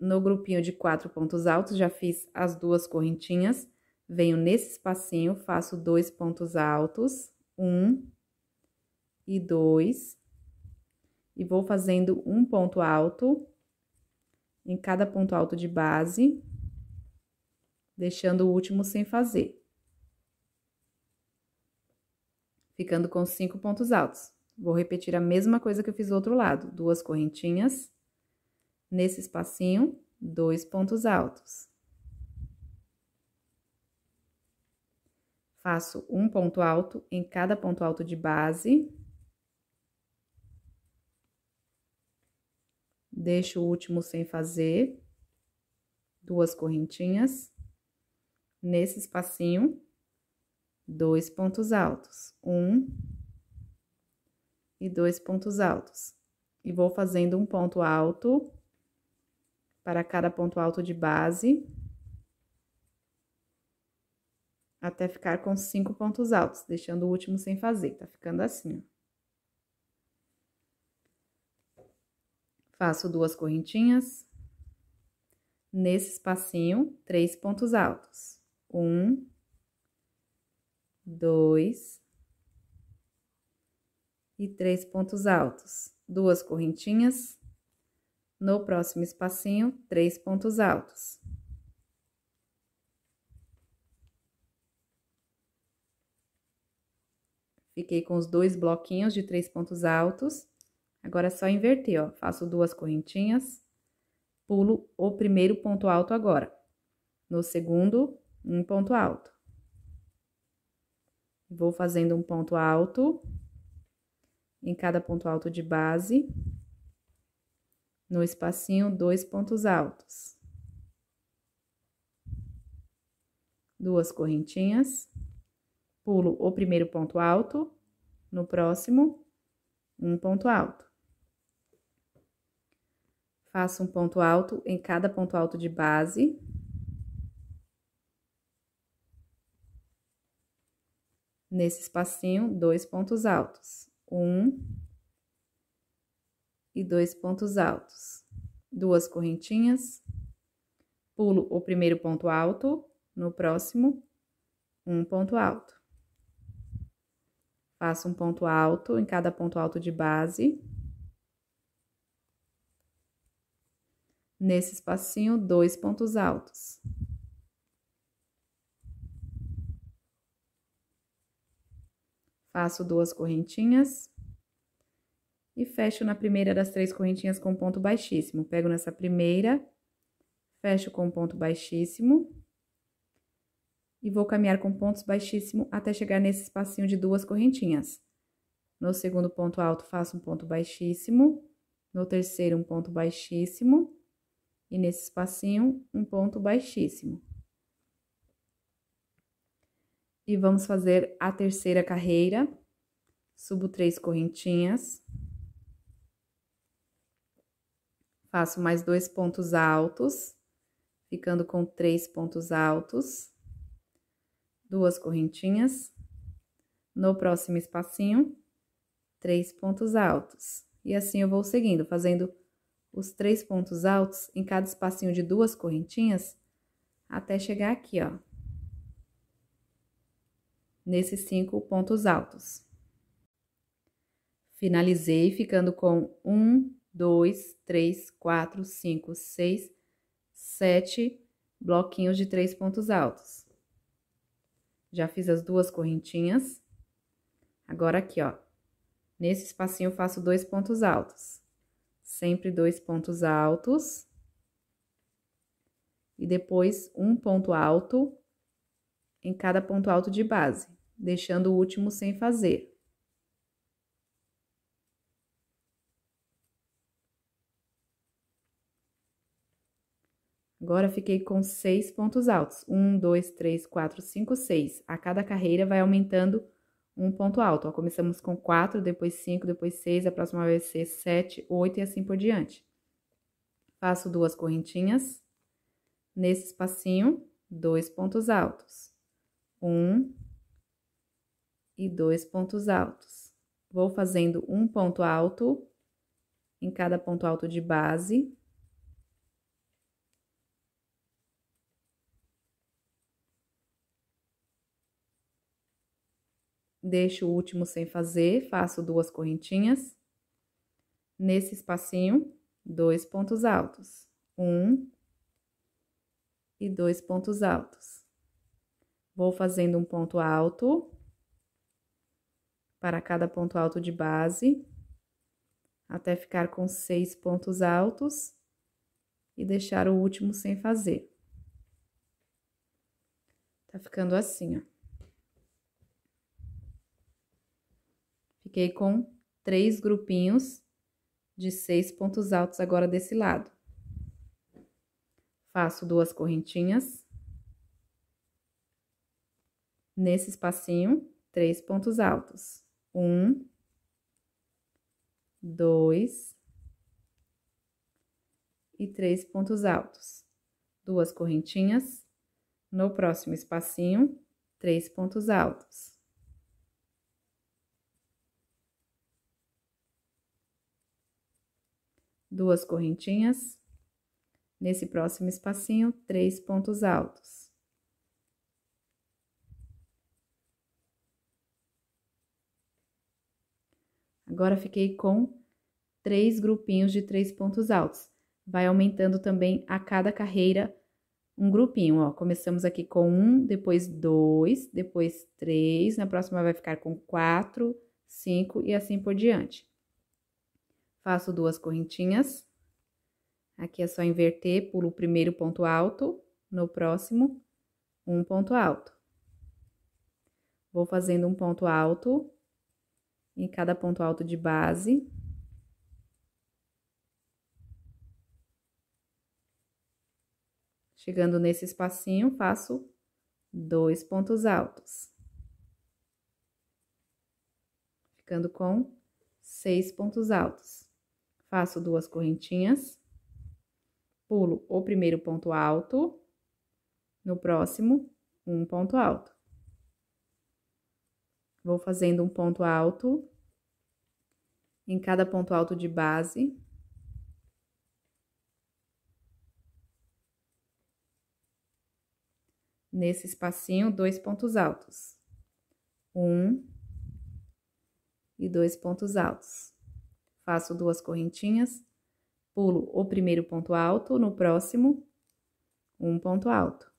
No grupinho de 4 pontos altos, já fiz as 2 correntinhas. Venho nesse espacinho, faço 2 pontos altos, 1 e 2, e vou fazendo 1 ponto alto em cada ponto alto de base, deixando o último sem fazer. Ficando com 5 pontos altos. Vou repetir a mesma coisa que eu fiz do outro lado. 2 correntinhas. Nesse espacinho, 2 pontos altos. Faço um ponto alto em cada ponto alto de base. Deixo o último sem fazer. 2 correntinhas. Nesse espacinho, 2 pontos altos. 1 e 2 pontos altos. E vou fazendo um ponto alto para cada ponto alto de base, até ficar com 5 pontos altos, deixando o último sem fazer. Tá ficando assim, ó. Faço 2 correntinhas. Nesse espacinho, 3 pontos altos. 1, 2 e 3 pontos altos. 2 correntinhas. No próximo espacinho, 3 pontos altos. Fiquei com os 2 bloquinhos de 3 pontos altos. Agora, é só inverter, ó. Faço 2 correntinhas, pulo o primeiro ponto alto agora. No segundo, um ponto alto. Vou fazendo um ponto alto em cada ponto alto de base. No espacinho, 2 pontos altos. 2 correntinhas, pulo o primeiro ponto alto, no próximo, um ponto alto. Faço um ponto alto em cada ponto alto de base. Nesse espacinho, 2 pontos altos. 1 e 2 pontos altos. 2 correntinhas. Pulo o primeiro ponto alto, no próximo, um ponto alto. Faço um ponto alto em cada ponto alto de base. Nesse espacinho, 2 pontos altos. Faço 2 correntinhas e fecho na primeira das 3 correntinhas com ponto baixíssimo. Pego nessa primeira, fecho com ponto baixíssimo e vou caminhar com pontos baixíssimos até chegar nesse espacinho de 2 correntinhas. No segundo ponto alto, faço um ponto baixíssimo, no terceiro, um ponto baixíssimo e nesse espacinho, um ponto baixíssimo. E vamos fazer a terceira carreira. Subo 3 correntinhas. Faço mais 2 pontos altos, ficando com 3 pontos altos. 2 correntinhas. No próximo espacinho, 3 pontos altos. E assim eu vou seguindo, fazendo os 3 pontos altos em cada espacinho de 2 correntinhas, até chegar aqui, ó. Nesses 5 pontos altos. Finalizei ficando com 1, 2, 3, 4, 5, 6, 7 bloquinhos de 3 pontos altos. Já fiz as 2 correntinhas. Agora aqui, ó, nesse espacinho eu faço 2 pontos altos. Sempre 2 pontos altos. E depois um ponto alto em cada ponto alto de base, deixando o último sem fazer. Agora, fiquei com 6 pontos altos. 1, 2, 3, 4, 5, 6. A cada carreira vai aumentando um ponto alto. Ó, começamos com 4, depois 5, depois 6, a próxima vai ser 7, 8 e assim por diante. Faço 2 correntinhas. Nesse espacinho, 2 pontos altos. 1 e 2 pontos altos. Vou fazendo um ponto alto em cada ponto alto de base. Deixo o último sem fazer, faço 2 correntinhas. Nesse espacinho, 2 pontos altos. 1 e e 2 pontos altos. Vou fazendo um ponto alto para cada ponto alto de base, até ficar com 6 pontos altos e deixar o último sem fazer. Tá ficando assim, ó. Fiquei com 3 grupinhos de 6 pontos altos agora desse lado. Faço 2 correntinhas. Nesse espacinho, 3 pontos altos. 1, 2 e 3 pontos altos. 2 correntinhas. No próximo espacinho, 3 pontos altos. Duas correntinhas. Nesse próximo espacinho, 3 pontos altos. Agora, fiquei com 3 grupinhos de 3 pontos altos. Vai aumentando também a cada carreira um grupinho, ó. Começamos aqui com 1, depois 2, depois 3. Na próxima, vai ficar com 4, 5 e assim por diante. Faço 2 correntinhas. Aqui é só inverter, pulo o primeiro ponto alto, no próximo, um ponto alto. Vou fazendo um ponto alto em cada ponto alto de base. Chegando nesse espacinho, faço 2 pontos altos. Ficando com 6 pontos altos. Faço 2 correntinhas. Pulo o primeiro ponto alto. No próximo, um ponto alto. Vou fazendo um ponto alto em cada ponto alto de base. Nesse espacinho, 2 pontos altos. 1 e 2 pontos altos. Faço 2 correntinhas, pulo o primeiro ponto alto, no próximo, um ponto alto.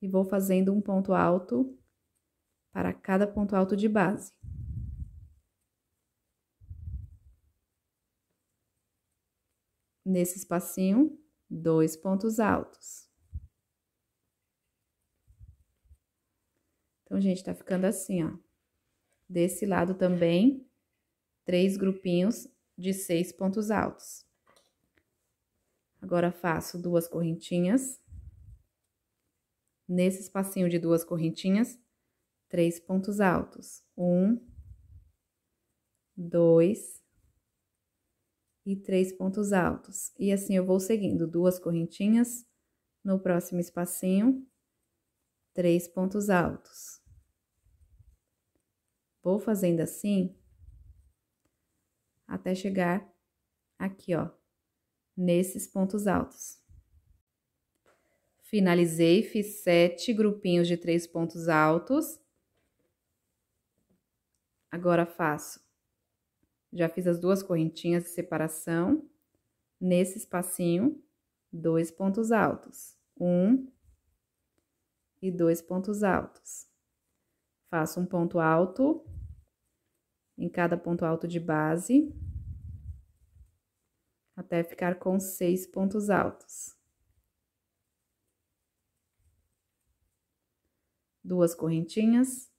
E vou fazendo um ponto alto para cada ponto alto de base. Nesse espacinho, 2 pontos altos. Então, gente, tá ficando assim, ó. Desse lado também, 3 grupinhos de 6 pontos altos. Agora, faço 2 correntinhas. Nesse espacinho de 2 correntinhas, 3 pontos altos. 1, 2 e 3 pontos altos. E assim, eu vou seguindo 2 correntinhas. No próximo espacinho, 3 pontos altos. Vou fazendo assim até chegar aqui, ó, nesses pontos altos. Finalizei, fiz 7 grupinhos de 3 pontos altos. Agora, faço. Já fiz as 2 correntinhas de separação. Nesse espacinho, 2 pontos altos. 1 e 2 pontos altos. Faço um ponto alto em cada ponto alto de base, até ficar com 6 pontos altos. 2 correntinhas,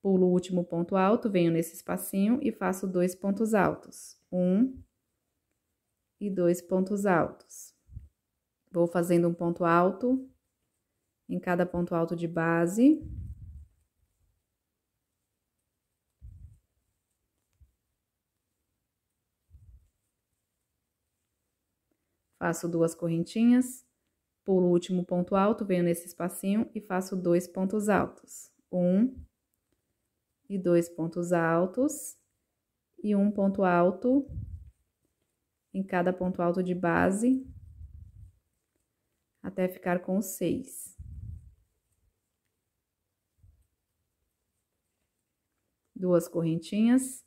pulo o último ponto alto, venho nesse espacinho e faço 2 pontos altos. 1 e 2 pontos altos. Vou fazendo um ponto alto em cada ponto alto de base. Faço 2 correntinhas, pulo o último ponto alto, venho nesse espacinho e faço 2 pontos altos. 1 e 2 pontos altos e 1 ponto alto em cada ponto alto de base, até ficar com 6. Duas correntinhas,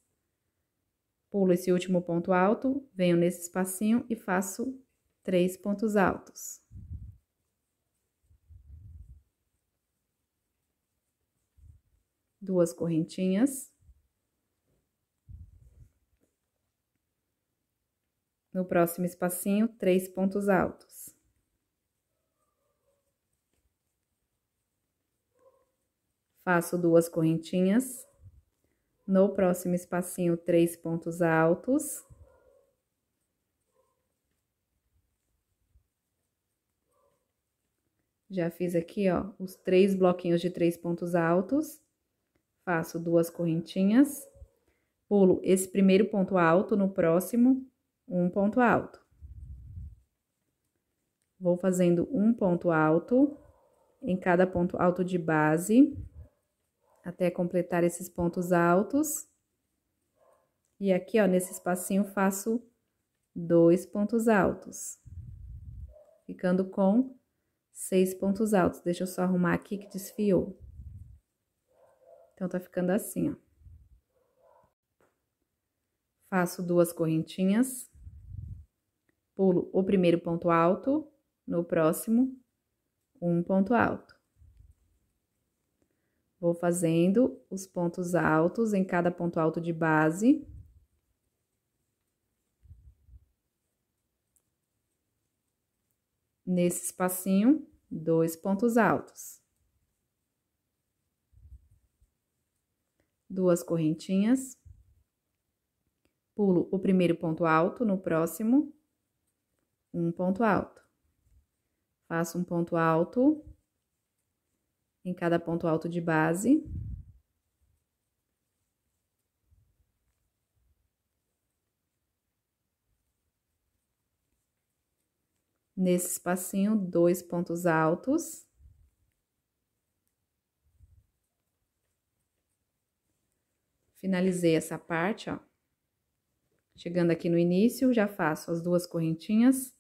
pulo esse último ponto alto, venho nesse espacinho e faço 3 pontos altos. duas correntinhas. No próximo espacinho, 3 pontos altos. Faço 2 correntinhas. No próximo espacinho, 3 pontos altos. Já fiz aqui, ó, os 3 bloquinhos de 3 pontos altos. Faço 2 correntinhas. Pulo esse primeiro ponto alto, no próximo, 1 ponto alto. Vou fazendo 1 ponto alto em cada ponto alto de base, até completar esses pontos altos. E aqui, ó, nesse espacinho, faço 2 pontos altos. Ficando com 6 pontos altos. Deixa eu só arrumar aqui que desfiou. Então, tá ficando assim, ó. Faço 2 correntinhas. Pulo o primeiro ponto alto. No próximo, 1 ponto alto. Vou fazendo os pontos altos em cada ponto alto de base. Nesse espacinho, 2 pontos altos. 2 correntinhas. Pulo o primeiro ponto alto, no próximo, 1 ponto alto. Faço 1 ponto alto em cada ponto alto de base. Nesse espacinho, 2 pontos altos. Finalizei essa parte, ó. Chegando aqui no início, já faço as 2 correntinhas.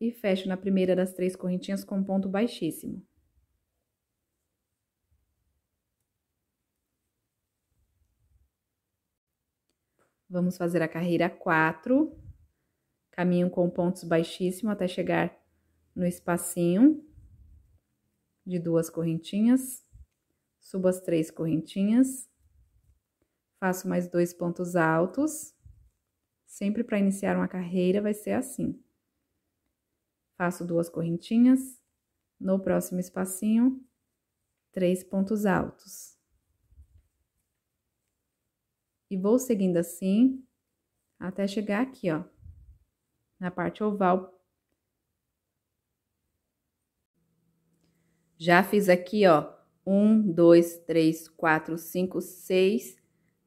E fecho na primeira das 3 correntinhas com ponto baixíssimo. Vamos fazer a carreira 4. Caminho com pontos baixíssimos até chegar no espacinho de 2 correntinhas. Subo as 3 correntinhas. Faço mais 2 pontos altos. Sempre para iniciar uma carreira vai ser assim. Faço 2 correntinhas. No próximo espacinho, 3 pontos altos. E vou seguindo assim até chegar aqui, ó. Na parte oval. Já fiz aqui, ó, 1, 2, 3, 4, 5, 6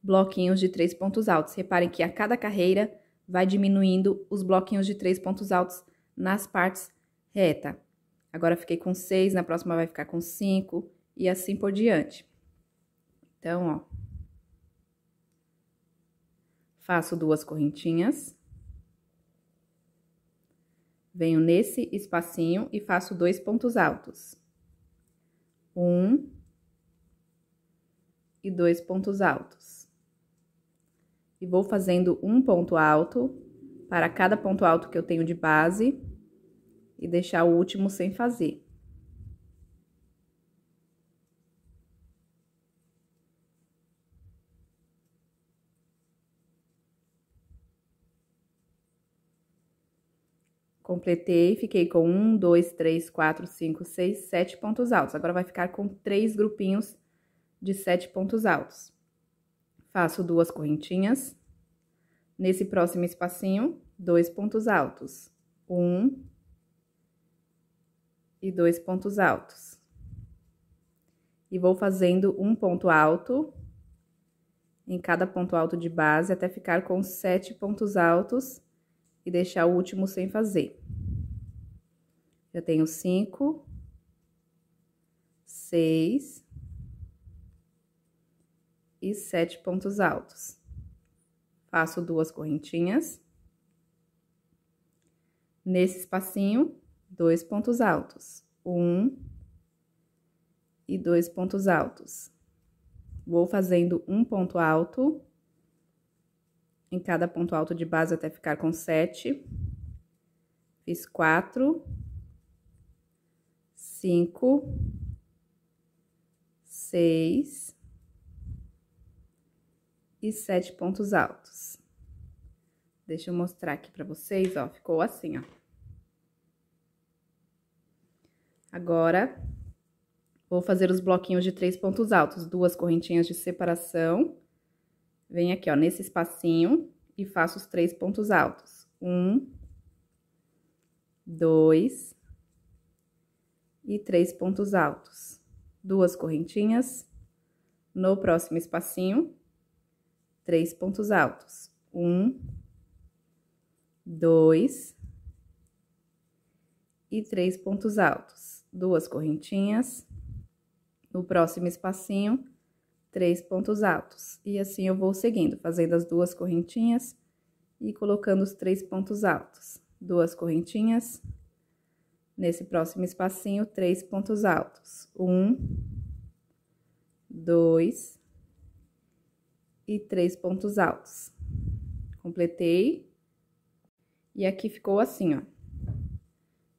bloquinhos de 3 pontos altos. Reparem que a cada carreira vai diminuindo os bloquinhos de 3 pontos altos nas partes reta. Agora fiquei com 6, na próxima vai ficar com 5 e assim por diante. Então, ó. Faço 2 correntinhas. Venho nesse espacinho e faço 2 pontos altos. 1 e 2 pontos altos. E vou fazendo 1 ponto alto para cada ponto alto que eu tenho de base e deixar o último sem fazer. Completei, fiquei com 1, 2, 3, 4, 5, 6, 7 pontos altos. Agora vai ficar com 3 grupinhos de 7 pontos altos. Faço 2 correntinhas. Nesse próximo espacinho, 2 pontos altos. 1 e 2 pontos altos. E vou fazendo 1 ponto alto em cada ponto alto de base até ficar com 7 pontos altos. E deixar o último sem fazer. Já tenho 5, 6 e 7 pontos altos. Faço 2 correntinhas. Nesse espacinho, 2 pontos altos. 1 e 2 pontos altos. Vou fazendo 1 ponto alto em cada ponto alto de base até ficar com 7. Fiz 4, 5, 6 6 e 7 pontos altos. Deixa eu mostrar aqui pra vocês, ó, ficou assim, ó. Agora, vou fazer os bloquinhos de 3 pontos altos, 2 correntinhas de separação. Venho aqui, ó, nesse espacinho e faço os 3 pontos altos. 1, 2 e 3 pontos altos. 2 correntinhas, no próximo espacinho, 3 pontos altos. 1, 2 e 3 pontos altos. 2 correntinhas, no próximo espacinho, 3 pontos altos. E assim eu vou seguindo, fazendo as 2 correntinhas e colocando os 3 pontos altos. 2 correntinhas. Nesse próximo espacinho, 3 pontos altos. 1, 2 e 3 pontos altos. Completei. E aqui ficou assim, ó.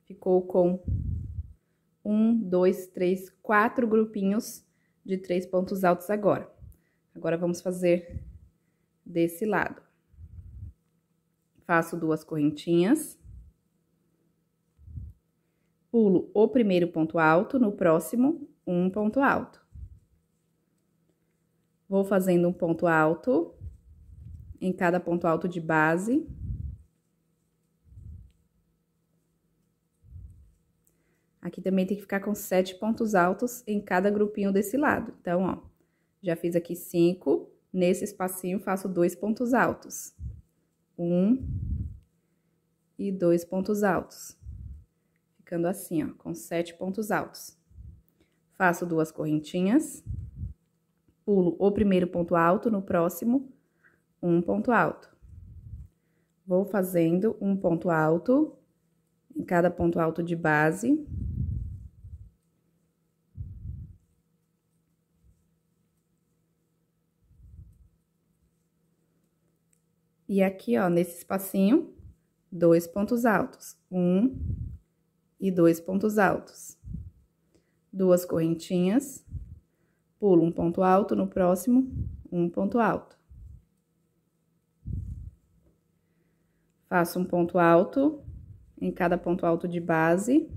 Ficou com 1, 2, 3, 4 grupinhos de 3 pontos altos agora. Agora, vamos fazer desse lado. Faço 2 correntinhas. Pulo o primeiro ponto alto, no próximo, 1 ponto alto. Vou fazendo um ponto alto em cada ponto alto de base. Aqui também tem que ficar com 7 pontos altos em cada grupinho desse lado. Então, ó, já fiz aqui 5, nesse espacinho faço 2 pontos altos. 1 e 2 pontos altos. Ficando assim, ó, com 7 pontos altos. Faço 2 correntinhas, pulo o primeiro ponto alto, no próximo, 1 ponto alto. Vou fazendo 1 ponto alto em cada ponto alto de base. E aqui, ó, nesse espacinho, 2 pontos altos. 1 e 2 pontos altos. 2 correntinhas, pulo 1 ponto alto, no próximo, 1 ponto alto. Faço 1 ponto alto em cada ponto alto de base.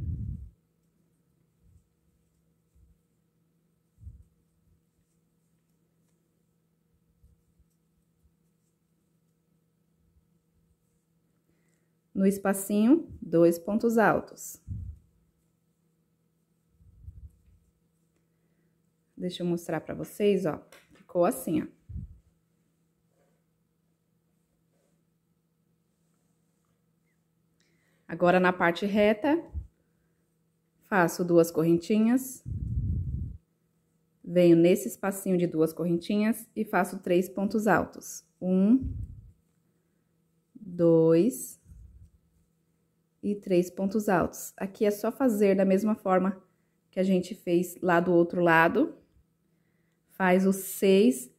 No espacinho, 2 pontos altos. Deixa eu mostrar pra vocês, ó. Ficou assim, ó. Agora, na parte reta, faço 2 correntinhas. Venho nesse espacinho de 2 correntinhas e faço 3 pontos altos. 1, 2... e 3 pontos altos. Aqui é só fazer da mesma forma que a gente fez lá do outro lado. Faz os 6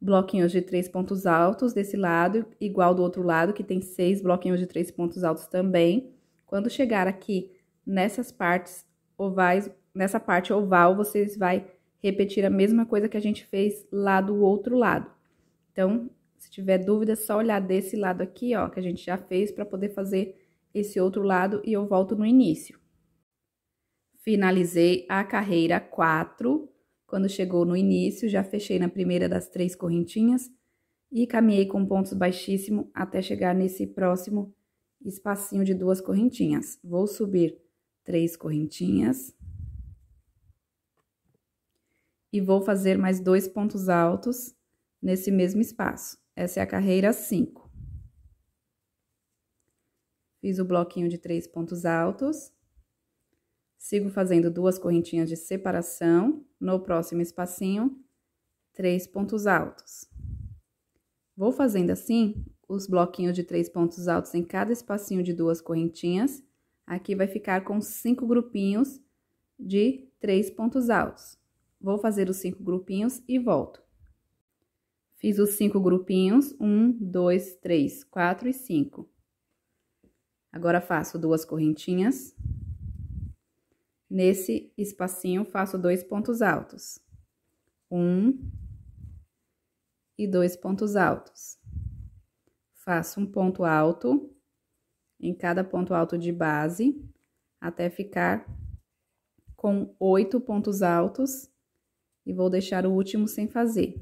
bloquinhos de 3 pontos altos desse lado, igual do outro lado, que tem 6 bloquinhos de 3 pontos altos também. Quando chegar aqui nessas partes ovais, nessa parte oval, vocês vai repetir a mesma coisa que a gente fez lá do outro lado. Então, se tiver dúvida, é só olhar desse lado aqui, ó, que a gente já fez, para poder fazer esse outro lado, e eu volto no início. Finalizei a carreira 4, quando chegou no início, já fechei na primeira das 3 correntinhas e caminhei com pontos baixíssimos até chegar nesse próximo espacinho de 2 correntinhas. Vou subir 3 correntinhas e vou fazer mais 2 pontos altos nesse mesmo espaço. Essa é a carreira 5. Fiz o bloquinho de 3 pontos altos, sigo fazendo 2 correntinhas de separação, no próximo espacinho, 3 pontos altos. Vou fazendo assim os bloquinhos de 3 pontos altos em cada espacinho de 2 correntinhas, aqui vai ficar com 5 grupinhos de 3 pontos altos. Vou fazer os 5 grupinhos e volto. Fiz os 5 grupinhos, 1, 2, 3, 4 e 5. Agora, faço 2 correntinhas. Nesse espacinho, faço 2 pontos altos. um e dois pontos altos. Faço um ponto alto em cada ponto alto de base, até ficar com 8 pontos altos, e vou deixar o último sem fazer.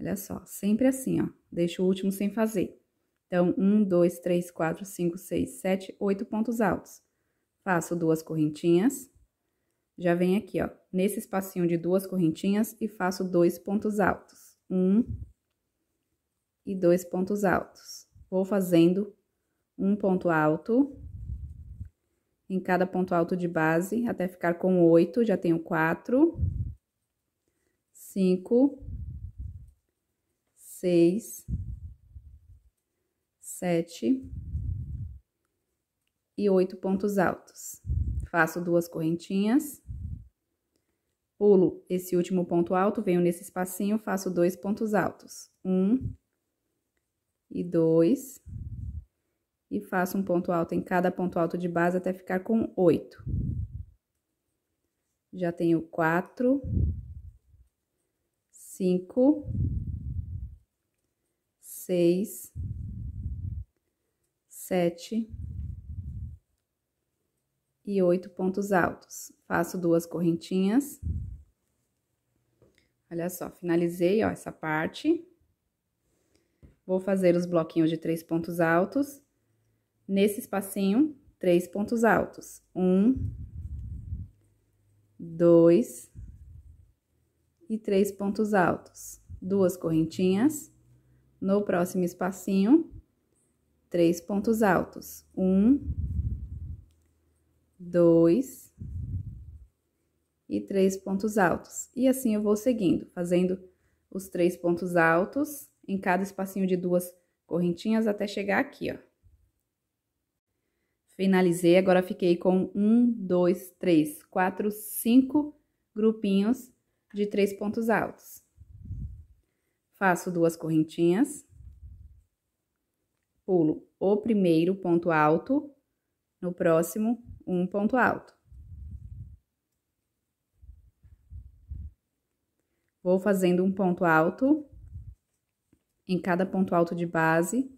Olha só, sempre assim, ó, deixo o último sem fazer. Então, 1, 2, 3, 4, 5, 6, 7, 8 pontos altos. Faço 2 correntinhas, já venho aqui, ó, nesse espacinho de 2 correntinhas e faço 2 pontos altos. 1 e 2 pontos altos. Vou fazendo um ponto alto em cada ponto alto de base, até ficar com 8, já tenho 4, 5, 6, 7 e 8 pontos altos. Faço 2 correntinhas, pulo esse último ponto alto, venho nesse espacinho, faço 2 pontos altos. 1 e 2, e faço um ponto alto em cada ponto alto de base até ficar com 8. Já tenho 4, 5, 6, 7 e 8 pontos altos. Faço 2 correntinhas. Olha só, finalizei, ó, essa parte. Vou fazer os bloquinhos de 3 pontos altos. Nesse espacinho, 3 pontos altos. 1, 2 e 3 pontos altos. 2 correntinhas. No próximo espacinho, 3 pontos altos. 1, 2 e 3 pontos altos. E assim eu vou seguindo, fazendo os 3 pontos altos em cada espacinho de 2 correntinhas até chegar aqui, ó. Finalizei, agora fiquei com 1, 2, 3, 4, 5 grupinhos de 3 pontos altos. Faço 2 correntinhas, pulo o primeiro ponto alto, no próximo, um ponto alto. Vou fazendo um ponto alto em cada ponto alto de base.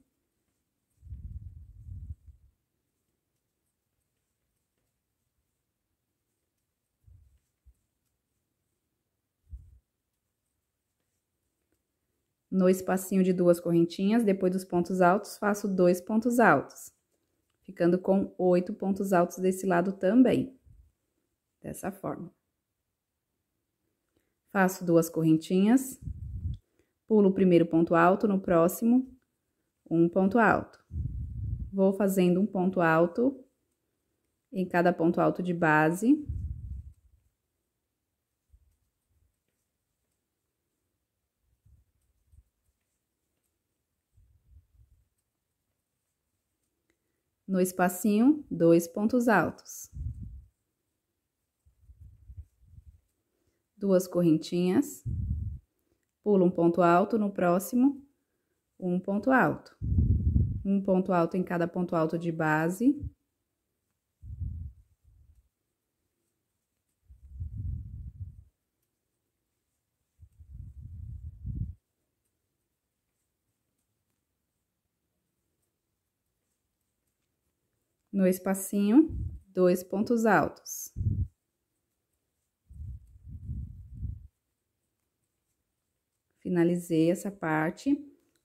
No espacinho de 2 correntinhas, depois dos pontos altos, faço 2 pontos altos, ficando com 8 pontos altos desse lado também, dessa forma. Faço 2 correntinhas, pulo o primeiro ponto alto, no próximo, um ponto alto. Vou fazendo um ponto alto em cada ponto alto de base. No espacinho, 2 pontos altos. 2 correntinhas. Pulo um ponto alto, no próximo, um ponto alto. Um ponto alto em cada ponto alto de base. No espacinho, 2 pontos altos. Finalizei essa parte.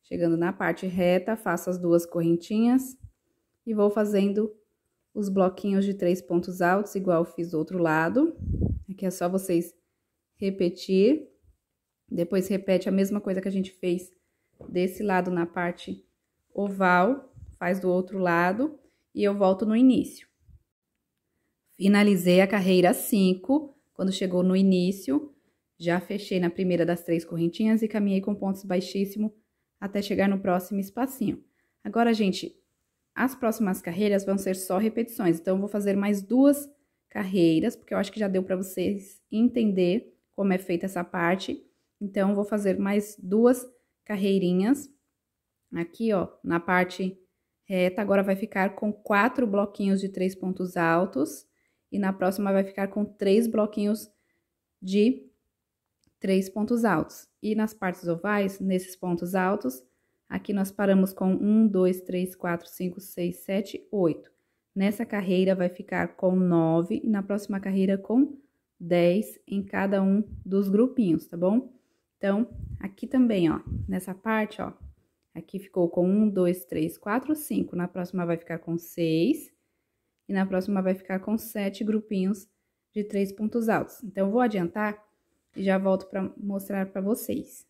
Chegando na parte reta, faço as 2 correntinhas e vou fazendo os bloquinhos de 3 pontos altos, igual fiz do outro lado. Aqui é só vocês repetir. Depois repete a mesma coisa que a gente fez desse lado na parte oval, faz do outro lado. E eu volto no início. Finalizei a carreira 5, quando chegou no início, já fechei na primeira das 3 correntinhas e caminhei com pontos baixíssimos até chegar no próximo espacinho. Agora, gente, as próximas carreiras vão ser só repetições, então eu vou fazer mais 2 carreiras, porque eu acho que já deu para vocês entender como é feita essa parte. Então, eu vou fazer mais 2 carreirinhas aqui, ó, na parte reta, agora vai ficar com 4 bloquinhos de 3 pontos altos, e na próxima vai ficar com 3 bloquinhos de 3 pontos altos. E nas partes ovais, nesses pontos altos, aqui nós paramos com 1, 2, 3, 4, 5, 6, 7, 8. Nessa carreira vai ficar com 9 e na próxima carreira com 10 em cada um dos grupinhos, tá bom? Então, aqui também, ó, nessa parte, ó, aqui ficou com 1, 2, 3, 4, 5. Na próxima vai ficar com 6 e na próxima vai ficar com 7 grupinhos de 3 pontos altos. Então, eu vou adiantar e já volto para mostrar para vocês.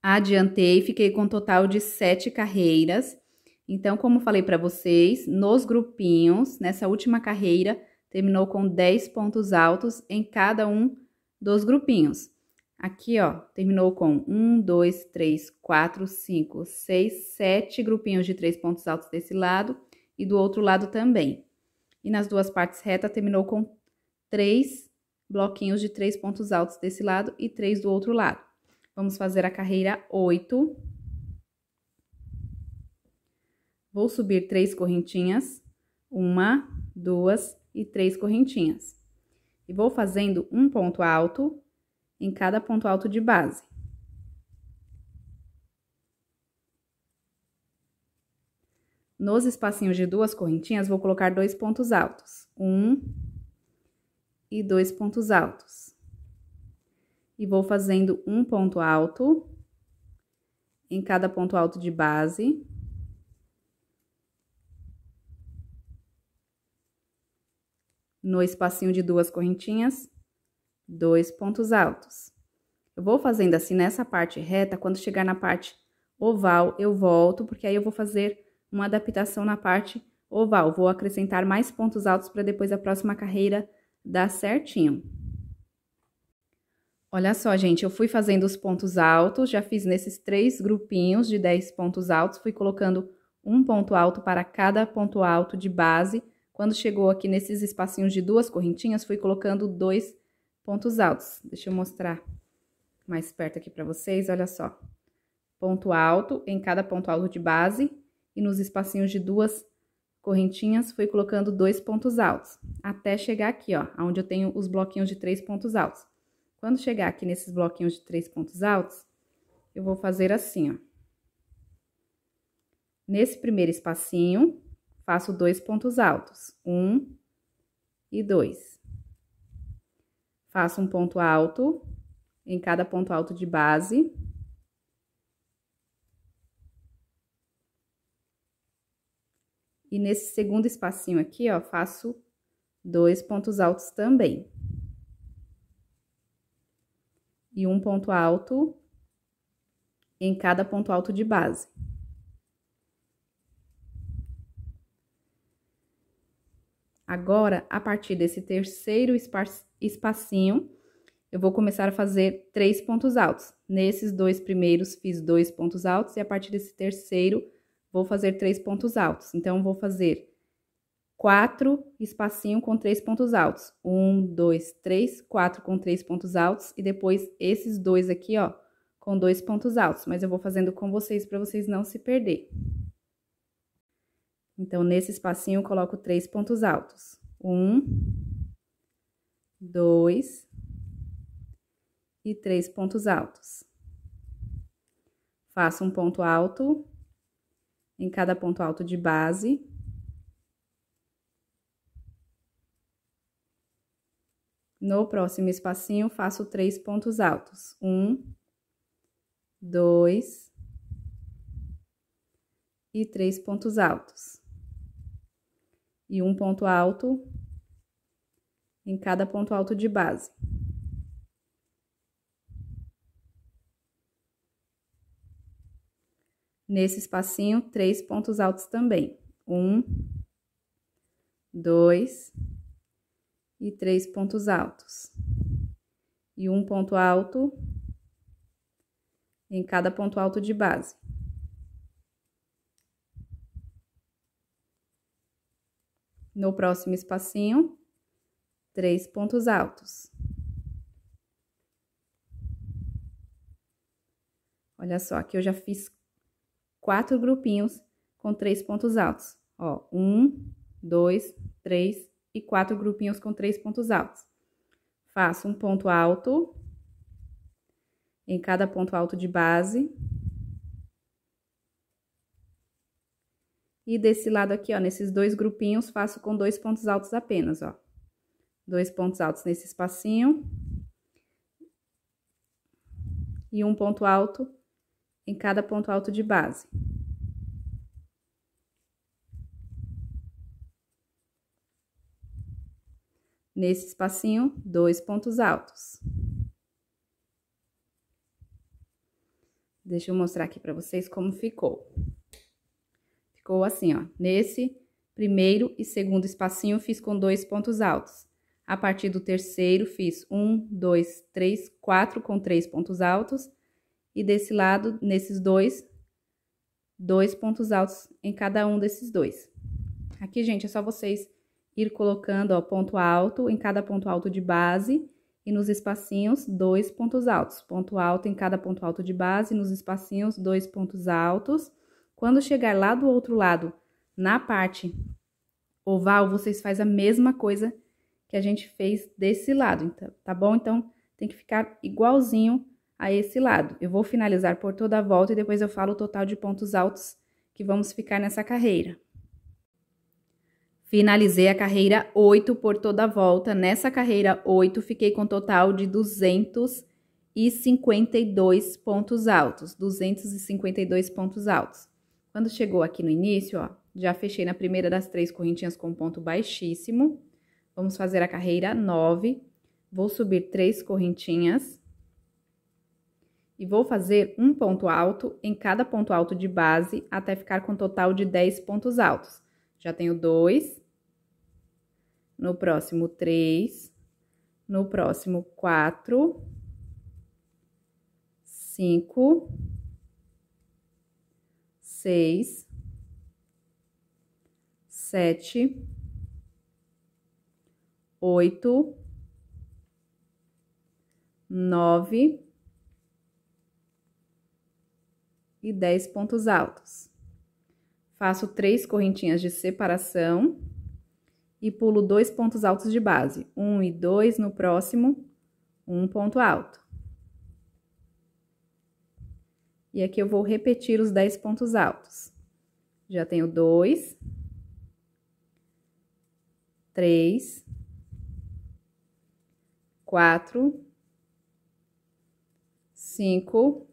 Adiantei, fiquei com um total de 7 carreiras. Então, como falei para vocês, nos grupinhos, nessa última carreira, terminou com 10 pontos altos em cada um dos grupinhos. Aqui, ó, terminou com 1, 2, 3, 4, 5, 6, 7 grupinhos de 3 pontos altos desse lado e do outro lado também. E nas duas partes retas, terminou com 3 bloquinhos de 3 pontos altos desse lado e 3 do outro lado. Vamos fazer a carreira 8. Vou subir 3 correntinhas, 1, 2 e 3 correntinhas. E vou fazendo um ponto alto em cada ponto alto de base. Nos espacinhos de 2 correntinhas, vou colocar 2 pontos altos. 1 e 2 pontos altos. E vou fazendo um ponto alto em cada ponto alto de base. No espacinho de 2 correntinhas, 2 pontos altos. Eu vou fazendo assim nessa parte reta, quando chegar na parte oval, eu volto, porque aí eu vou fazer uma adaptação na parte oval. Vou acrescentar mais pontos altos para depois a próxima carreira dar certinho. Olha só, gente, eu fui fazendo os pontos altos, já fiz nesses 3 grupinhos de 10 pontos altos, fui colocando um ponto alto para cada ponto alto de base. Quando chegou aqui nesses espacinhos de 2 correntinhas, fui colocando 2 pontos altos. Deixa eu mostrar mais perto aqui para vocês, olha só. Ponto alto em cada ponto alto de base e nos espacinhos de 2 correntinhas fui colocando 2 pontos altos. Até chegar aqui, ó, onde eu tenho os bloquinhos de 3 pontos altos. Quando chegar aqui nesses bloquinhos de 3 pontos altos, eu vou fazer assim, ó. Nesse primeiro espacinho, faço 2 pontos altos, 1 e 2. Faço um ponto alto em cada ponto alto de base. E nesse segundo espacinho aqui, ó, faço 2 pontos altos também. E um ponto alto em cada ponto alto de base. Agora, a partir desse terceiro espacinho, eu vou começar a fazer 3 pontos altos. Nesses 2 primeiros, fiz 2 pontos altos, e a partir desse terceiro, vou fazer 3 pontos altos. Então, vou fazer 4 espacinho com 3 pontos altos. 1, 2, 3, 4 com 3 pontos altos, e depois esses 2 aqui, ó, com 2 pontos altos. Mas eu vou fazendo com vocês, para vocês não se perderem. Então, nesse espacinho, eu coloco 3 pontos altos. 1, 2 e 3 pontos altos. Faço um ponto alto em cada ponto alto de base. No próximo espacinho, faço 3 pontos altos. 1, 2 e 3 pontos altos. E um ponto alto em cada ponto alto de base. Nesse espacinho, 3 pontos altos também. 1, 2 e 3 pontos altos. E um ponto alto em cada ponto alto de base. No próximo espacinho, 3 pontos altos. Olha só, aqui eu já fiz 4 grupinhos com 3 pontos altos. Ó, 1, 2, 3 e 4 grupinhos com 3 pontos altos. Faço um ponto alto em cada ponto alto de base. E desse lado aqui, ó, nesses 2 grupinhos, faço com 2 pontos altos apenas, ó. 2 pontos altos nesse espacinho. E um ponto alto em cada ponto alto de base. Nesse espacinho, 2 pontos altos. Deixa eu mostrar aqui pra vocês como ficou. Ficou assim, ó. Nesse primeiro e segundo espacinho, fiz com 2 pontos altos. A partir do terceiro, fiz 1, 2, 3, 4 com 3 pontos altos. E desse lado, nesses 2 pontos altos em cada um desses 2. Aqui, gente, é só vocês ir colocando, ó, ponto alto em cada ponto alto de base e nos espacinhos 2 pontos altos. Ponto alto em cada ponto alto de base, nos espacinhos 2 pontos altos. Quando chegar lá do outro lado, na parte oval, vocês fazem a mesma coisa que a gente fez desse lado, então, tá bom? Então, tem que ficar igualzinho a esse lado. Eu vou finalizar por toda a volta e depois eu falo o total de pontos altos que vamos ficar nessa carreira. Finalizei a carreira 8 por toda a volta. Nessa carreira 8, fiquei com um total de 252 pontos altos. 252 pontos altos. Quando chegou aqui no início, ó, já fechei na primeira das 3 correntinhas com ponto baixíssimo. Vamos fazer a carreira 9. Vou subir 3 correntinhas. E vou fazer um ponto alto em cada ponto alto de base, até ficar com um total de 10 pontos altos. Já tenho 2. No próximo, 3. No próximo, 4. 5. 6. 7. 8. 9. E 10 pontos altos. Faço 3 correntinhas de separação e pulo 2 pontos altos de base. 1 e 2, no próximo, 1 ponto alto. E aqui eu vou repetir os 10 pontos altos. Já tenho 2, 3, 4, 5...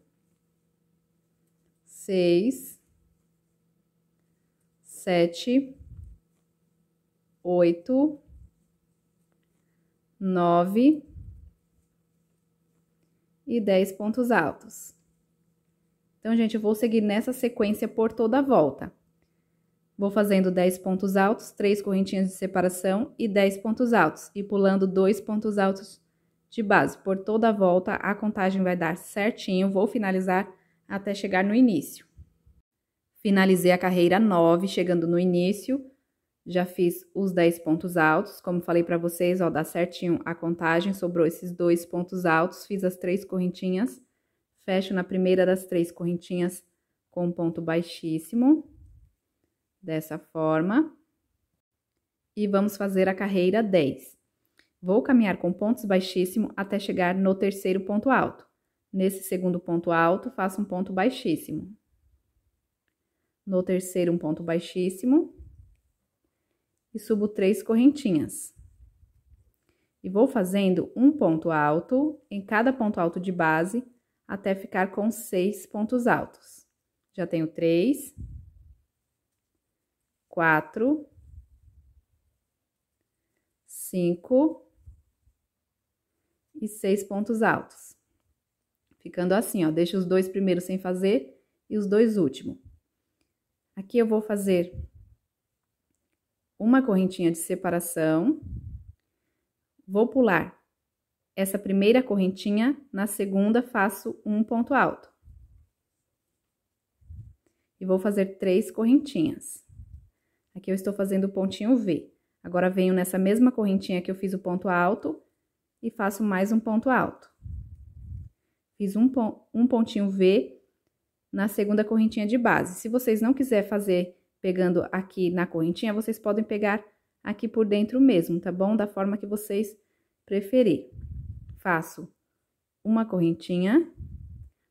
6, 7, 8, 9 e 10 pontos altos. Então, gente, eu vou seguir nessa sequência por toda a volta. Vou fazendo 10 pontos altos, 3 correntinhas de separação e 10 pontos altos. E pulando 2 pontos altos de base. Por toda a volta, a contagem vai dar certinho. Vou finalizar até chegar no início. Finalizei a carreira 9, chegando no início, já fiz os 10 pontos altos, como falei pra vocês, ó, dá certinho a contagem, sobrou esses 2 pontos altos, fiz as 3 correntinhas, fecho na primeira das 3 correntinhas com um ponto baixíssimo, dessa forma, e vamos fazer a carreira 10. Vou caminhar com pontos baixíssimos até chegar no terceiro ponto alto. Nesse segundo ponto alto, faço um ponto baixíssimo. No terceiro, um ponto baixíssimo. E subo 3 correntinhas. E vou fazendo um ponto alto em cada ponto alto de base, até ficar com 6 pontos altos. Já tenho 3. 4. 5. E 6 pontos altos. Ficando assim, ó, deixo os 2 primeiros sem fazer e os 2 últimos. Aqui eu vou fazer uma correntinha de separação. Vou pular essa primeira correntinha, na segunda faço um ponto alto. E vou fazer 3 correntinhas. Aqui eu estou fazendo o pontinho V. Agora venho nessa mesma correntinha que eu fiz o ponto alto e faço mais um ponto alto. Fiz um pontinho V, na segunda correntinha de base. Se vocês não quiserem fazer pegando aqui na correntinha, vocês podem pegar aqui por dentro mesmo, tá bom? Da forma que vocês preferirem. Faço uma correntinha,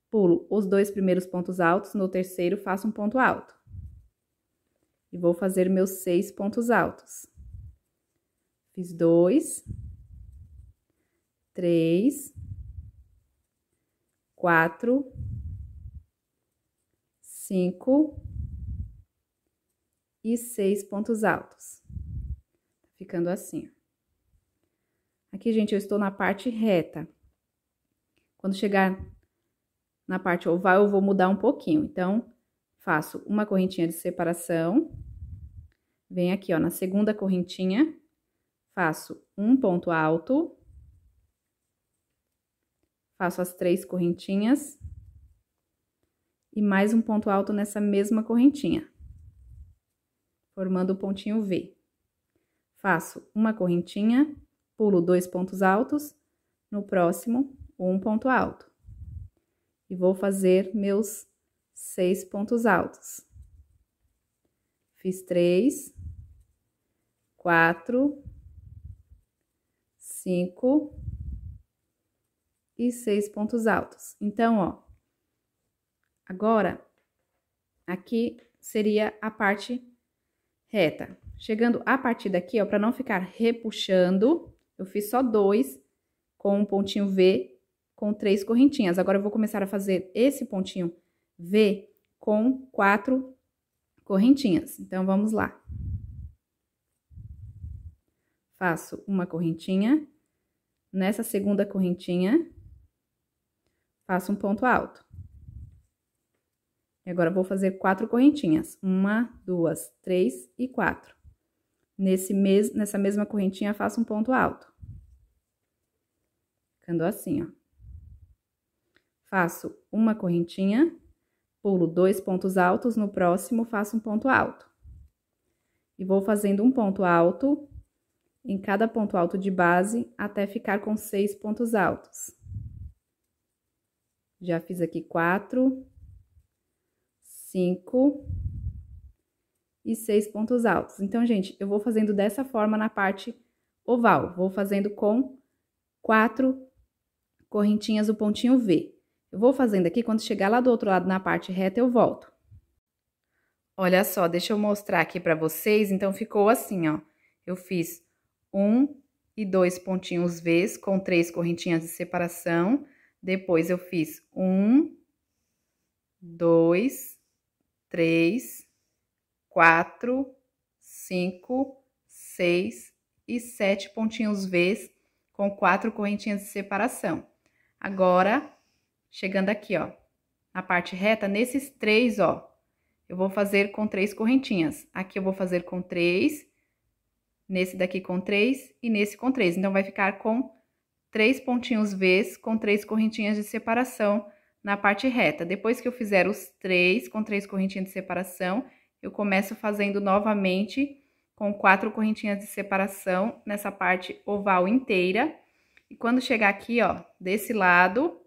pulo os dois primeiros pontos altos, no terceiro faço um ponto alto. E vou fazer meus 6 pontos altos. Fiz 2, 3, 4, 5 e 6 pontos altos. Ficando assim. Aqui, gente, eu estou na parte reta. Quando chegar na parte oval, eu vou mudar um pouquinho. Então, faço uma correntinha de separação. Venho aqui, ó, na segunda correntinha, faço um ponto alto. Faço as 3 correntinhas. E mais um ponto alto nessa mesma correntinha. Formando o pontinho V. Faço uma correntinha, pulo 2 pontos altos. No próximo, um ponto alto. E vou fazer meus 6 pontos altos. Fiz 3, 4, 5 e 6 pontos altos. Então, ó, agora, aqui seria a parte reta. Chegando a partir daqui, ó, para não ficar repuxando, eu fiz só 2 com um pontinho V com 3 correntinhas. Agora, eu vou começar a fazer esse pontinho V com 4 correntinhas. Então, vamos lá. Faço uma correntinha. Nessa segunda correntinha, faço um ponto alto. E agora, vou fazer 4 correntinhas. 1, 2, 3 e 4. Nessa mesma correntinha, faço um ponto alto. Ficando assim, ó. Faço uma correntinha. Pulo 2 pontos altos, no próximo faço um ponto alto. E vou fazendo um ponto alto em cada ponto alto de base, até ficar com 6 pontos altos. Já fiz aqui 4, 5 e 6 pontos altos. Então, gente, eu vou fazendo dessa forma na parte oval. Vou fazendo com 4 correntinhas o pontinho V. Eu vou fazendo aqui, quando chegar lá do outro lado na parte reta, eu volto. Olha só, deixa eu mostrar aqui pra vocês. Então, ficou assim, ó. Eu fiz 1 e 2 pontinhos Vs com 3 correntinhas de separação. Depois, eu fiz 1, 2, 3, 4, 5, 6 e 7 pontinhos Vs com 4 correntinhas de separação. Agora, chegando aqui, ó, na parte reta, nesses 3, ó, eu vou fazer com 3 correntinhas. Aqui eu vou fazer com 3, nesse daqui com 3 e nesse com 3. Então, vai ficar com 3 pontinhos Vs com 3 correntinhas de separação na parte reta. Depois que eu fizer os 3 com 3 correntinhas de separação, eu começo fazendo novamente com 4 correntinhas de separação nessa parte oval inteira. E quando chegar aqui, ó, desse lado,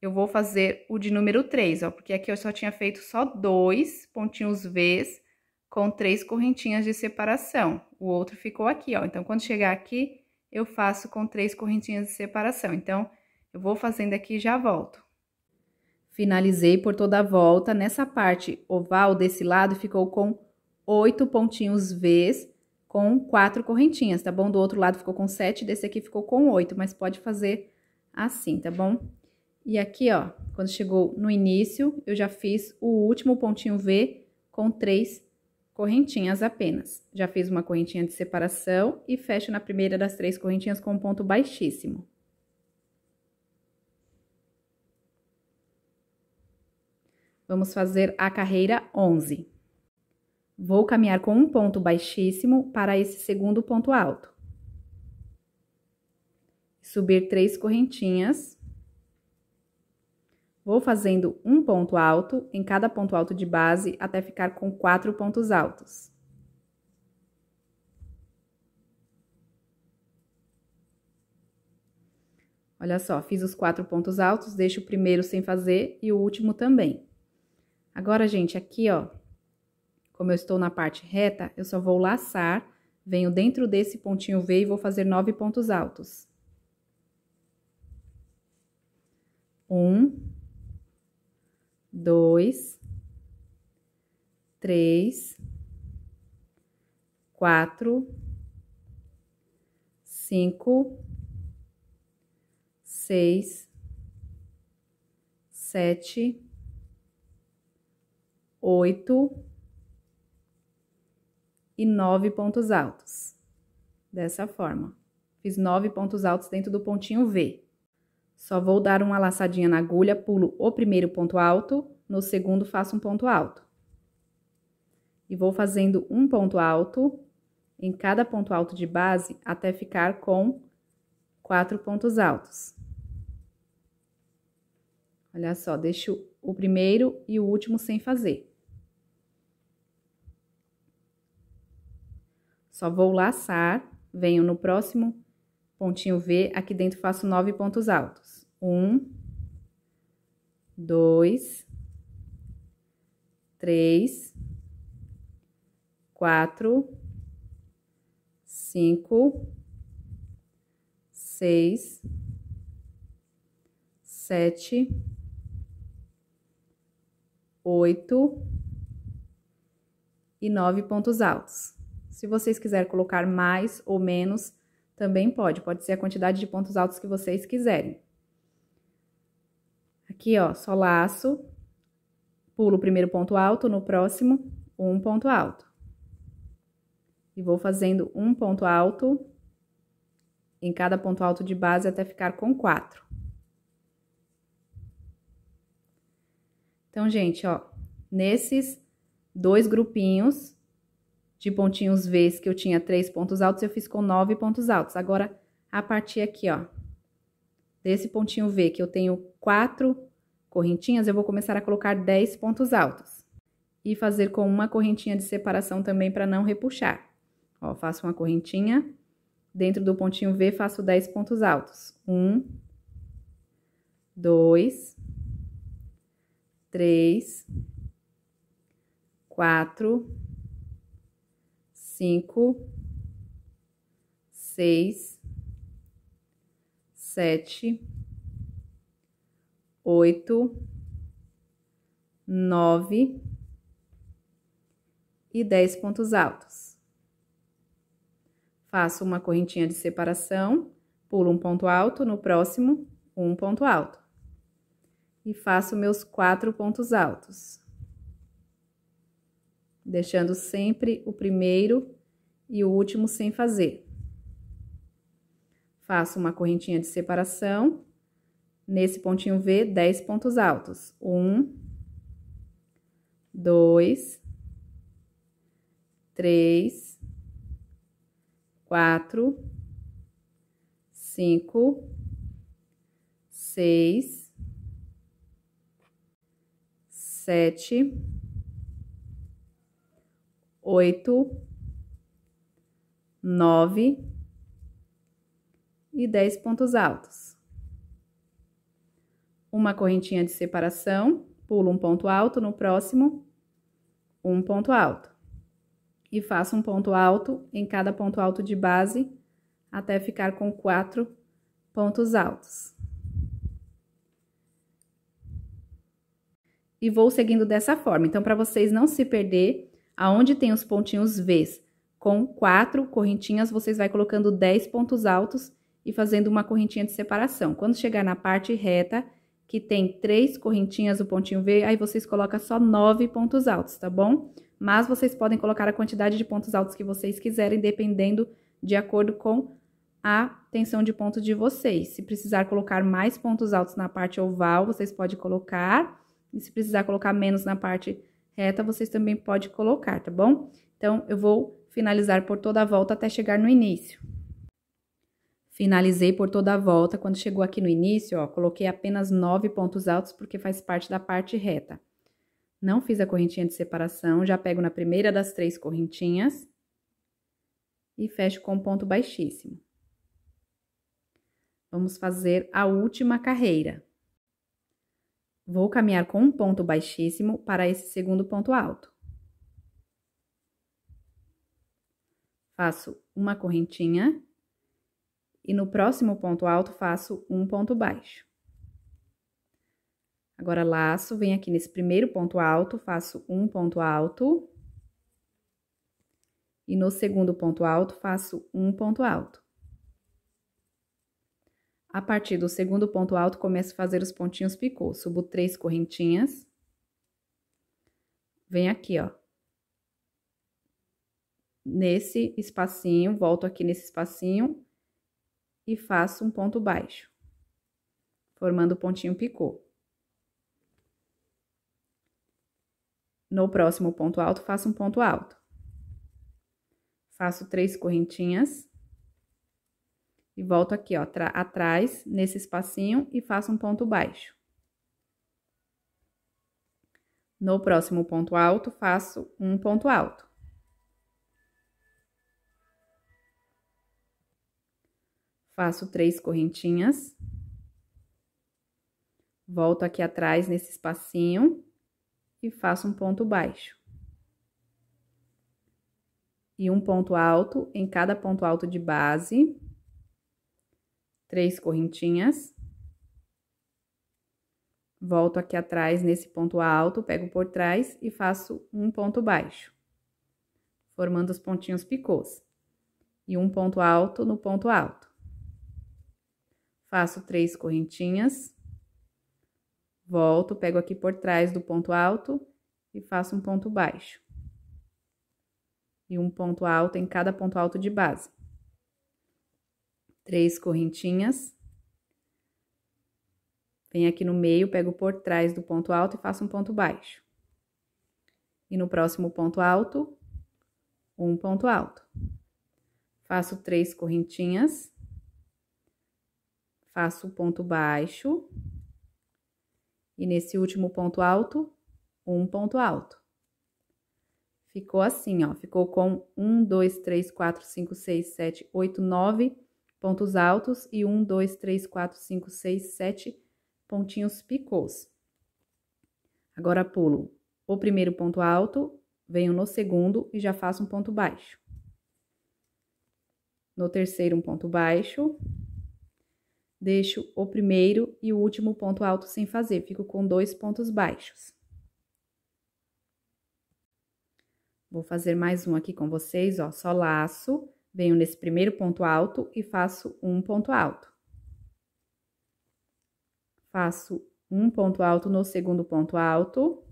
eu vou fazer o de número 3, ó, porque aqui eu só tinha feito só 2 pontinhos Vs com 3 correntinhas de separação. O outro ficou aqui, ó. Então, quando chegar aqui, eu faço com 3 correntinhas de separação. Então, eu vou fazendo aqui e já volto. Finalizei por toda a volta. Nessa parte oval desse lado, ficou com 8 pontinhos Vs com 4 correntinhas, tá bom? Do outro lado ficou com 7, desse aqui ficou com 8, mas pode fazer assim, tá bom? E aqui, ó, quando chegou no início, eu já fiz o último pontinho V com 3 correntinhas apenas. Já fiz uma correntinha de separação e fecho na primeira das 3 correntinhas com um ponto baixíssimo. Vamos fazer a carreira 11. Vou caminhar com um ponto baixíssimo para esse segundo ponto alto. Subir 3 correntinhas. Vou fazendo um ponto alto em cada ponto alto de base até ficar com 4 pontos altos. Olha só, fiz os 4 pontos altos, deixo o primeiro sem fazer e o último também. Agora, gente, aqui, ó, como eu estou na parte reta, eu só vou laçar, venho dentro desse pontinho V e vou fazer 9 pontos altos. 1, 2, 3, 4, 5, 6, 7, 8 e 9 pontos altos. Dessa forma. Fiz 9 pontos altos dentro do pontinho V. Só vou dar uma laçadinha na agulha, pulo o primeiro ponto alto, no segundo faço um ponto alto. E vou fazendo um ponto alto em cada ponto alto de base até ficar com 4 pontos altos. Olha só, deixo o primeiro e o último sem fazer. Só vou laçar, venho no próximo pontinho V, aqui dentro faço 9 pontos altos. 1, 2, 3, 4, 5, 6, 7, 8 e 9 pontos altos. Se vocês quiserem colocar mais ou menos, também pode ser a quantidade de pontos altos que vocês quiserem. Aqui, ó, só laço, pulo o primeiro ponto alto, no próximo, um ponto alto. E vou fazendo um ponto alto em cada ponto alto de base até ficar com 4. Então, gente, ó, nesses dois grupinhos de pontinhos V's que eu tinha 3 pontos altos, eu fiz com 9 pontos altos. Agora, a partir aqui, ó, desse pontinho V que eu tenho 4 correntinhas, eu vou começar a colocar 10 pontos altos. E fazer com uma correntinha de separação também para não repuxar. Ó, faço uma correntinha, dentro do pontinho V faço 10 pontos altos. 1, 2, 3, 4, 5, 6, 7, 8, 9 e 10 pontos altos. Faço uma correntinha de separação, pulo um ponto alto, no próximo, um ponto alto. E faço meus 4 pontos altos. Deixando sempre o primeiro e o último sem fazer. Faço uma correntinha de separação, nesse pontinho V, 10 pontos altos. 1, 2, 3, 4, 5, 6, 7, 8, 9 e 10 pontos altos. Uma correntinha de separação, pulo um ponto alto, no próximo, um ponto alto. E faço um ponto alto em cada ponto alto de base, até ficar com 4 pontos altos. E vou seguindo dessa forma. Então, para vocês não se perder, aonde tem os pontinhos V's com 4 correntinhas, vocês vai colocando 10 pontos altos e fazendo uma correntinha de separação. Quando chegar na parte reta, que tem 3 correntinhas o pontinho V, aí vocês colocam só 9 pontos altos, tá bom? Mas vocês podem colocar a quantidade de pontos altos que vocês quiserem, dependendo de acordo com a tensão de ponto de vocês. Se precisar colocar mais pontos altos na parte oval, vocês podem colocar. E se precisar colocar menos na parte reta, vocês também podem colocar, tá bom? Então, eu vou finalizar por toda a volta até chegar no início. Finalizei por toda a volta. Quando chegou aqui no início, ó, coloquei apenas 9 pontos altos, porque faz parte da parte reta. Não fiz a correntinha de separação, já pego na primeira das 3 correntinhas e fecho com ponto baixíssimo. Vamos fazer a última carreira. Vou caminhar com um ponto baixíssimo para esse segundo ponto alto. Faço uma correntinha e no próximo ponto alto faço um ponto baixo. Agora, laço, venho aqui nesse primeiro ponto alto, faço um ponto alto. E no segundo ponto alto, faço um ponto alto. A partir do segundo ponto alto, começo a fazer os pontinhos picô. Subo 3 correntinhas. Venho aqui, ó. Nesse espacinho, volto aqui nesse espacinho e faço um ponto baixo, formando o pontinho picô. No próximo ponto alto, faço um ponto alto. Faço 3 correntinhas e volto aqui, ó, atrás, nesse espacinho e faço um ponto baixo. No próximo ponto alto, faço um ponto alto. Faço 3 correntinhas. Volto aqui atrás, nesse espacinho e faço um ponto baixo. E um ponto alto em cada ponto alto de base. 3 correntinhas. Volto aqui atrás nesse ponto alto, pego por trás e faço um ponto baixo. Formando os pontinhos picôs. E um ponto alto no ponto alto. Faço 3 correntinhas. Volto, pego aqui por trás do ponto alto e faço um ponto baixo. E um ponto alto em cada ponto alto de base. 3 correntinhas. Venho aqui no meio, pego por trás do ponto alto e faço um ponto baixo. E no próximo ponto alto, um ponto alto. Faço 3 correntinhas. Faço o ponto baixo. E nesse último ponto alto, um ponto alto. Ficou assim, ó, ficou com 1, 2, 3, 4, 5, 6, 7, 8, 9 pontos altos e 1, 2, 3, 4, 5, 6, 7 pontinhos picôs. Agora, pulo o primeiro ponto alto, venho no segundo e já faço um ponto baixo. No terceiro, um ponto baixo, deixo o primeiro e o último ponto alto sem fazer, fico com 2 pontos baixos. Vou fazer mais um aqui com vocês, ó, só laço, venho nesse primeiro ponto alto e faço um ponto alto. Faço um ponto alto no segundo ponto alto.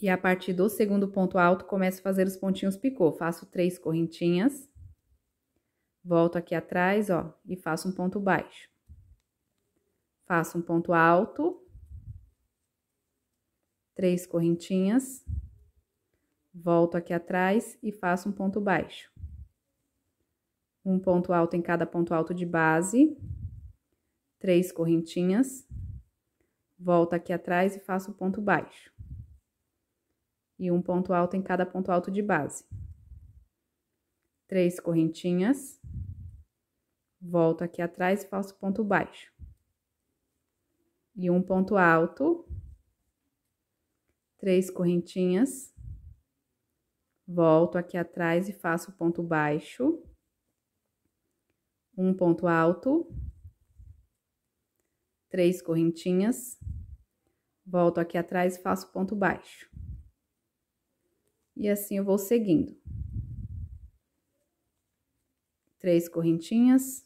E a partir do segundo ponto alto, começo a fazer os pontinhos picô. Faço 3 correntinhas. Volto aqui atrás, ó, e faço um ponto baixo. Faço um ponto alto. 3 correntinhas. Volto aqui atrás e faço um ponto baixo. Um ponto alto em cada ponto alto de base. 3 correntinhas. Volto aqui atrás e faço um ponto baixo. E um ponto alto em cada ponto alto de base. 3 correntinhas. Volto aqui atrás e faço ponto baixo. E um ponto alto. 3 correntinhas. Volto aqui atrás e faço ponto baixo, um ponto alto, 3 correntinhas, volto aqui atrás e faço ponto baixo. E assim eu vou seguindo. 3 correntinhas,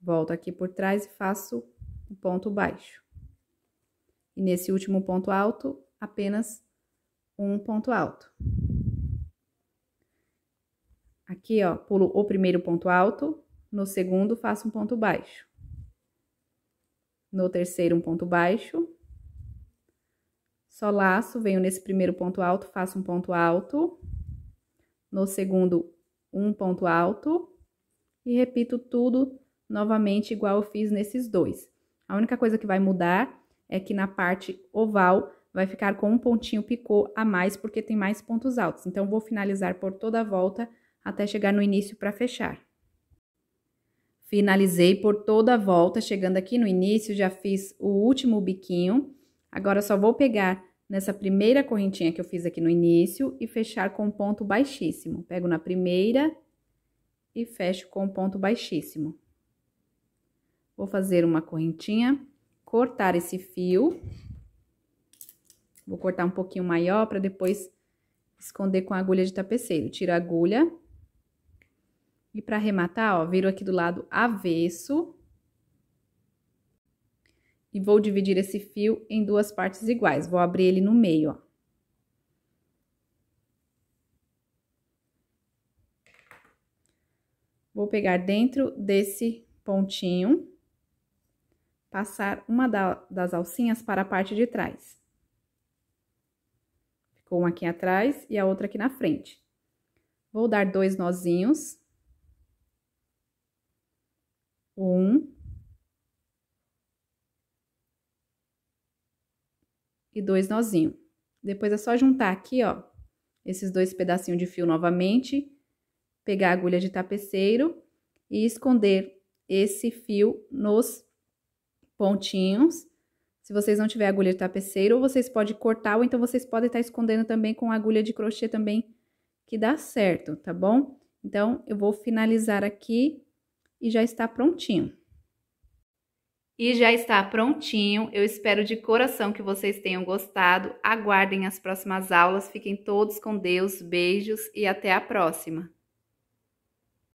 volto aqui por trás e faço um ponto baixo. E nesse último ponto alto, apenas um ponto alto. Aqui, ó, pulo o primeiro ponto alto, no segundo faço um ponto baixo. No terceiro, um ponto baixo. Só laço, venho nesse primeiro ponto alto, faço um ponto alto. No segundo, um ponto alto. E repito tudo novamente igual eu fiz nesses dois. A única coisa que vai mudar é que na parte oval vai ficar com um pontinho picô a mais, porque tem mais pontos altos. Então, vou finalizar por toda a volta até chegar no início para fechar. Finalizei por toda a volta, chegando aqui no início, já fiz o último biquinho. Agora, só vou pegar nessa primeira correntinha que eu fiz aqui no início e fechar com ponto baixíssimo. Pego na primeira e fecho com ponto baixíssimo. Vou fazer uma correntinha, cortar esse fio. Vou cortar um pouquinho maior para depois esconder com a agulha de tapeceiro. Tiro a agulha. E para arrematar, ó, viro aqui do lado avesso. E vou dividir esse fio em duas partes iguais. Vou abrir ele no meio, ó. Vou pegar dentro desse pontinho, passar uma das alcinhas para a parte de trás. Ficou uma aqui atrás e a outra aqui na frente. Vou dar dois nozinhos. Um. E dois nozinhos. Depois é só juntar aqui, ó, esses dois pedacinhos de fio novamente, pegar a agulha de tapeceiro e esconder esse fio nos pontinhos. Se vocês não tiverem agulha de tapeceiro, ou vocês podem cortar, ou então vocês podem estar escondendo também com agulha de crochê também, que dá certo, tá bom? Então, eu vou finalizar aqui e já está prontinho. E já está prontinho, eu espero de coração que vocês tenham gostado, aguardem as próximas aulas, fiquem todos com Deus, beijos e até a próxima!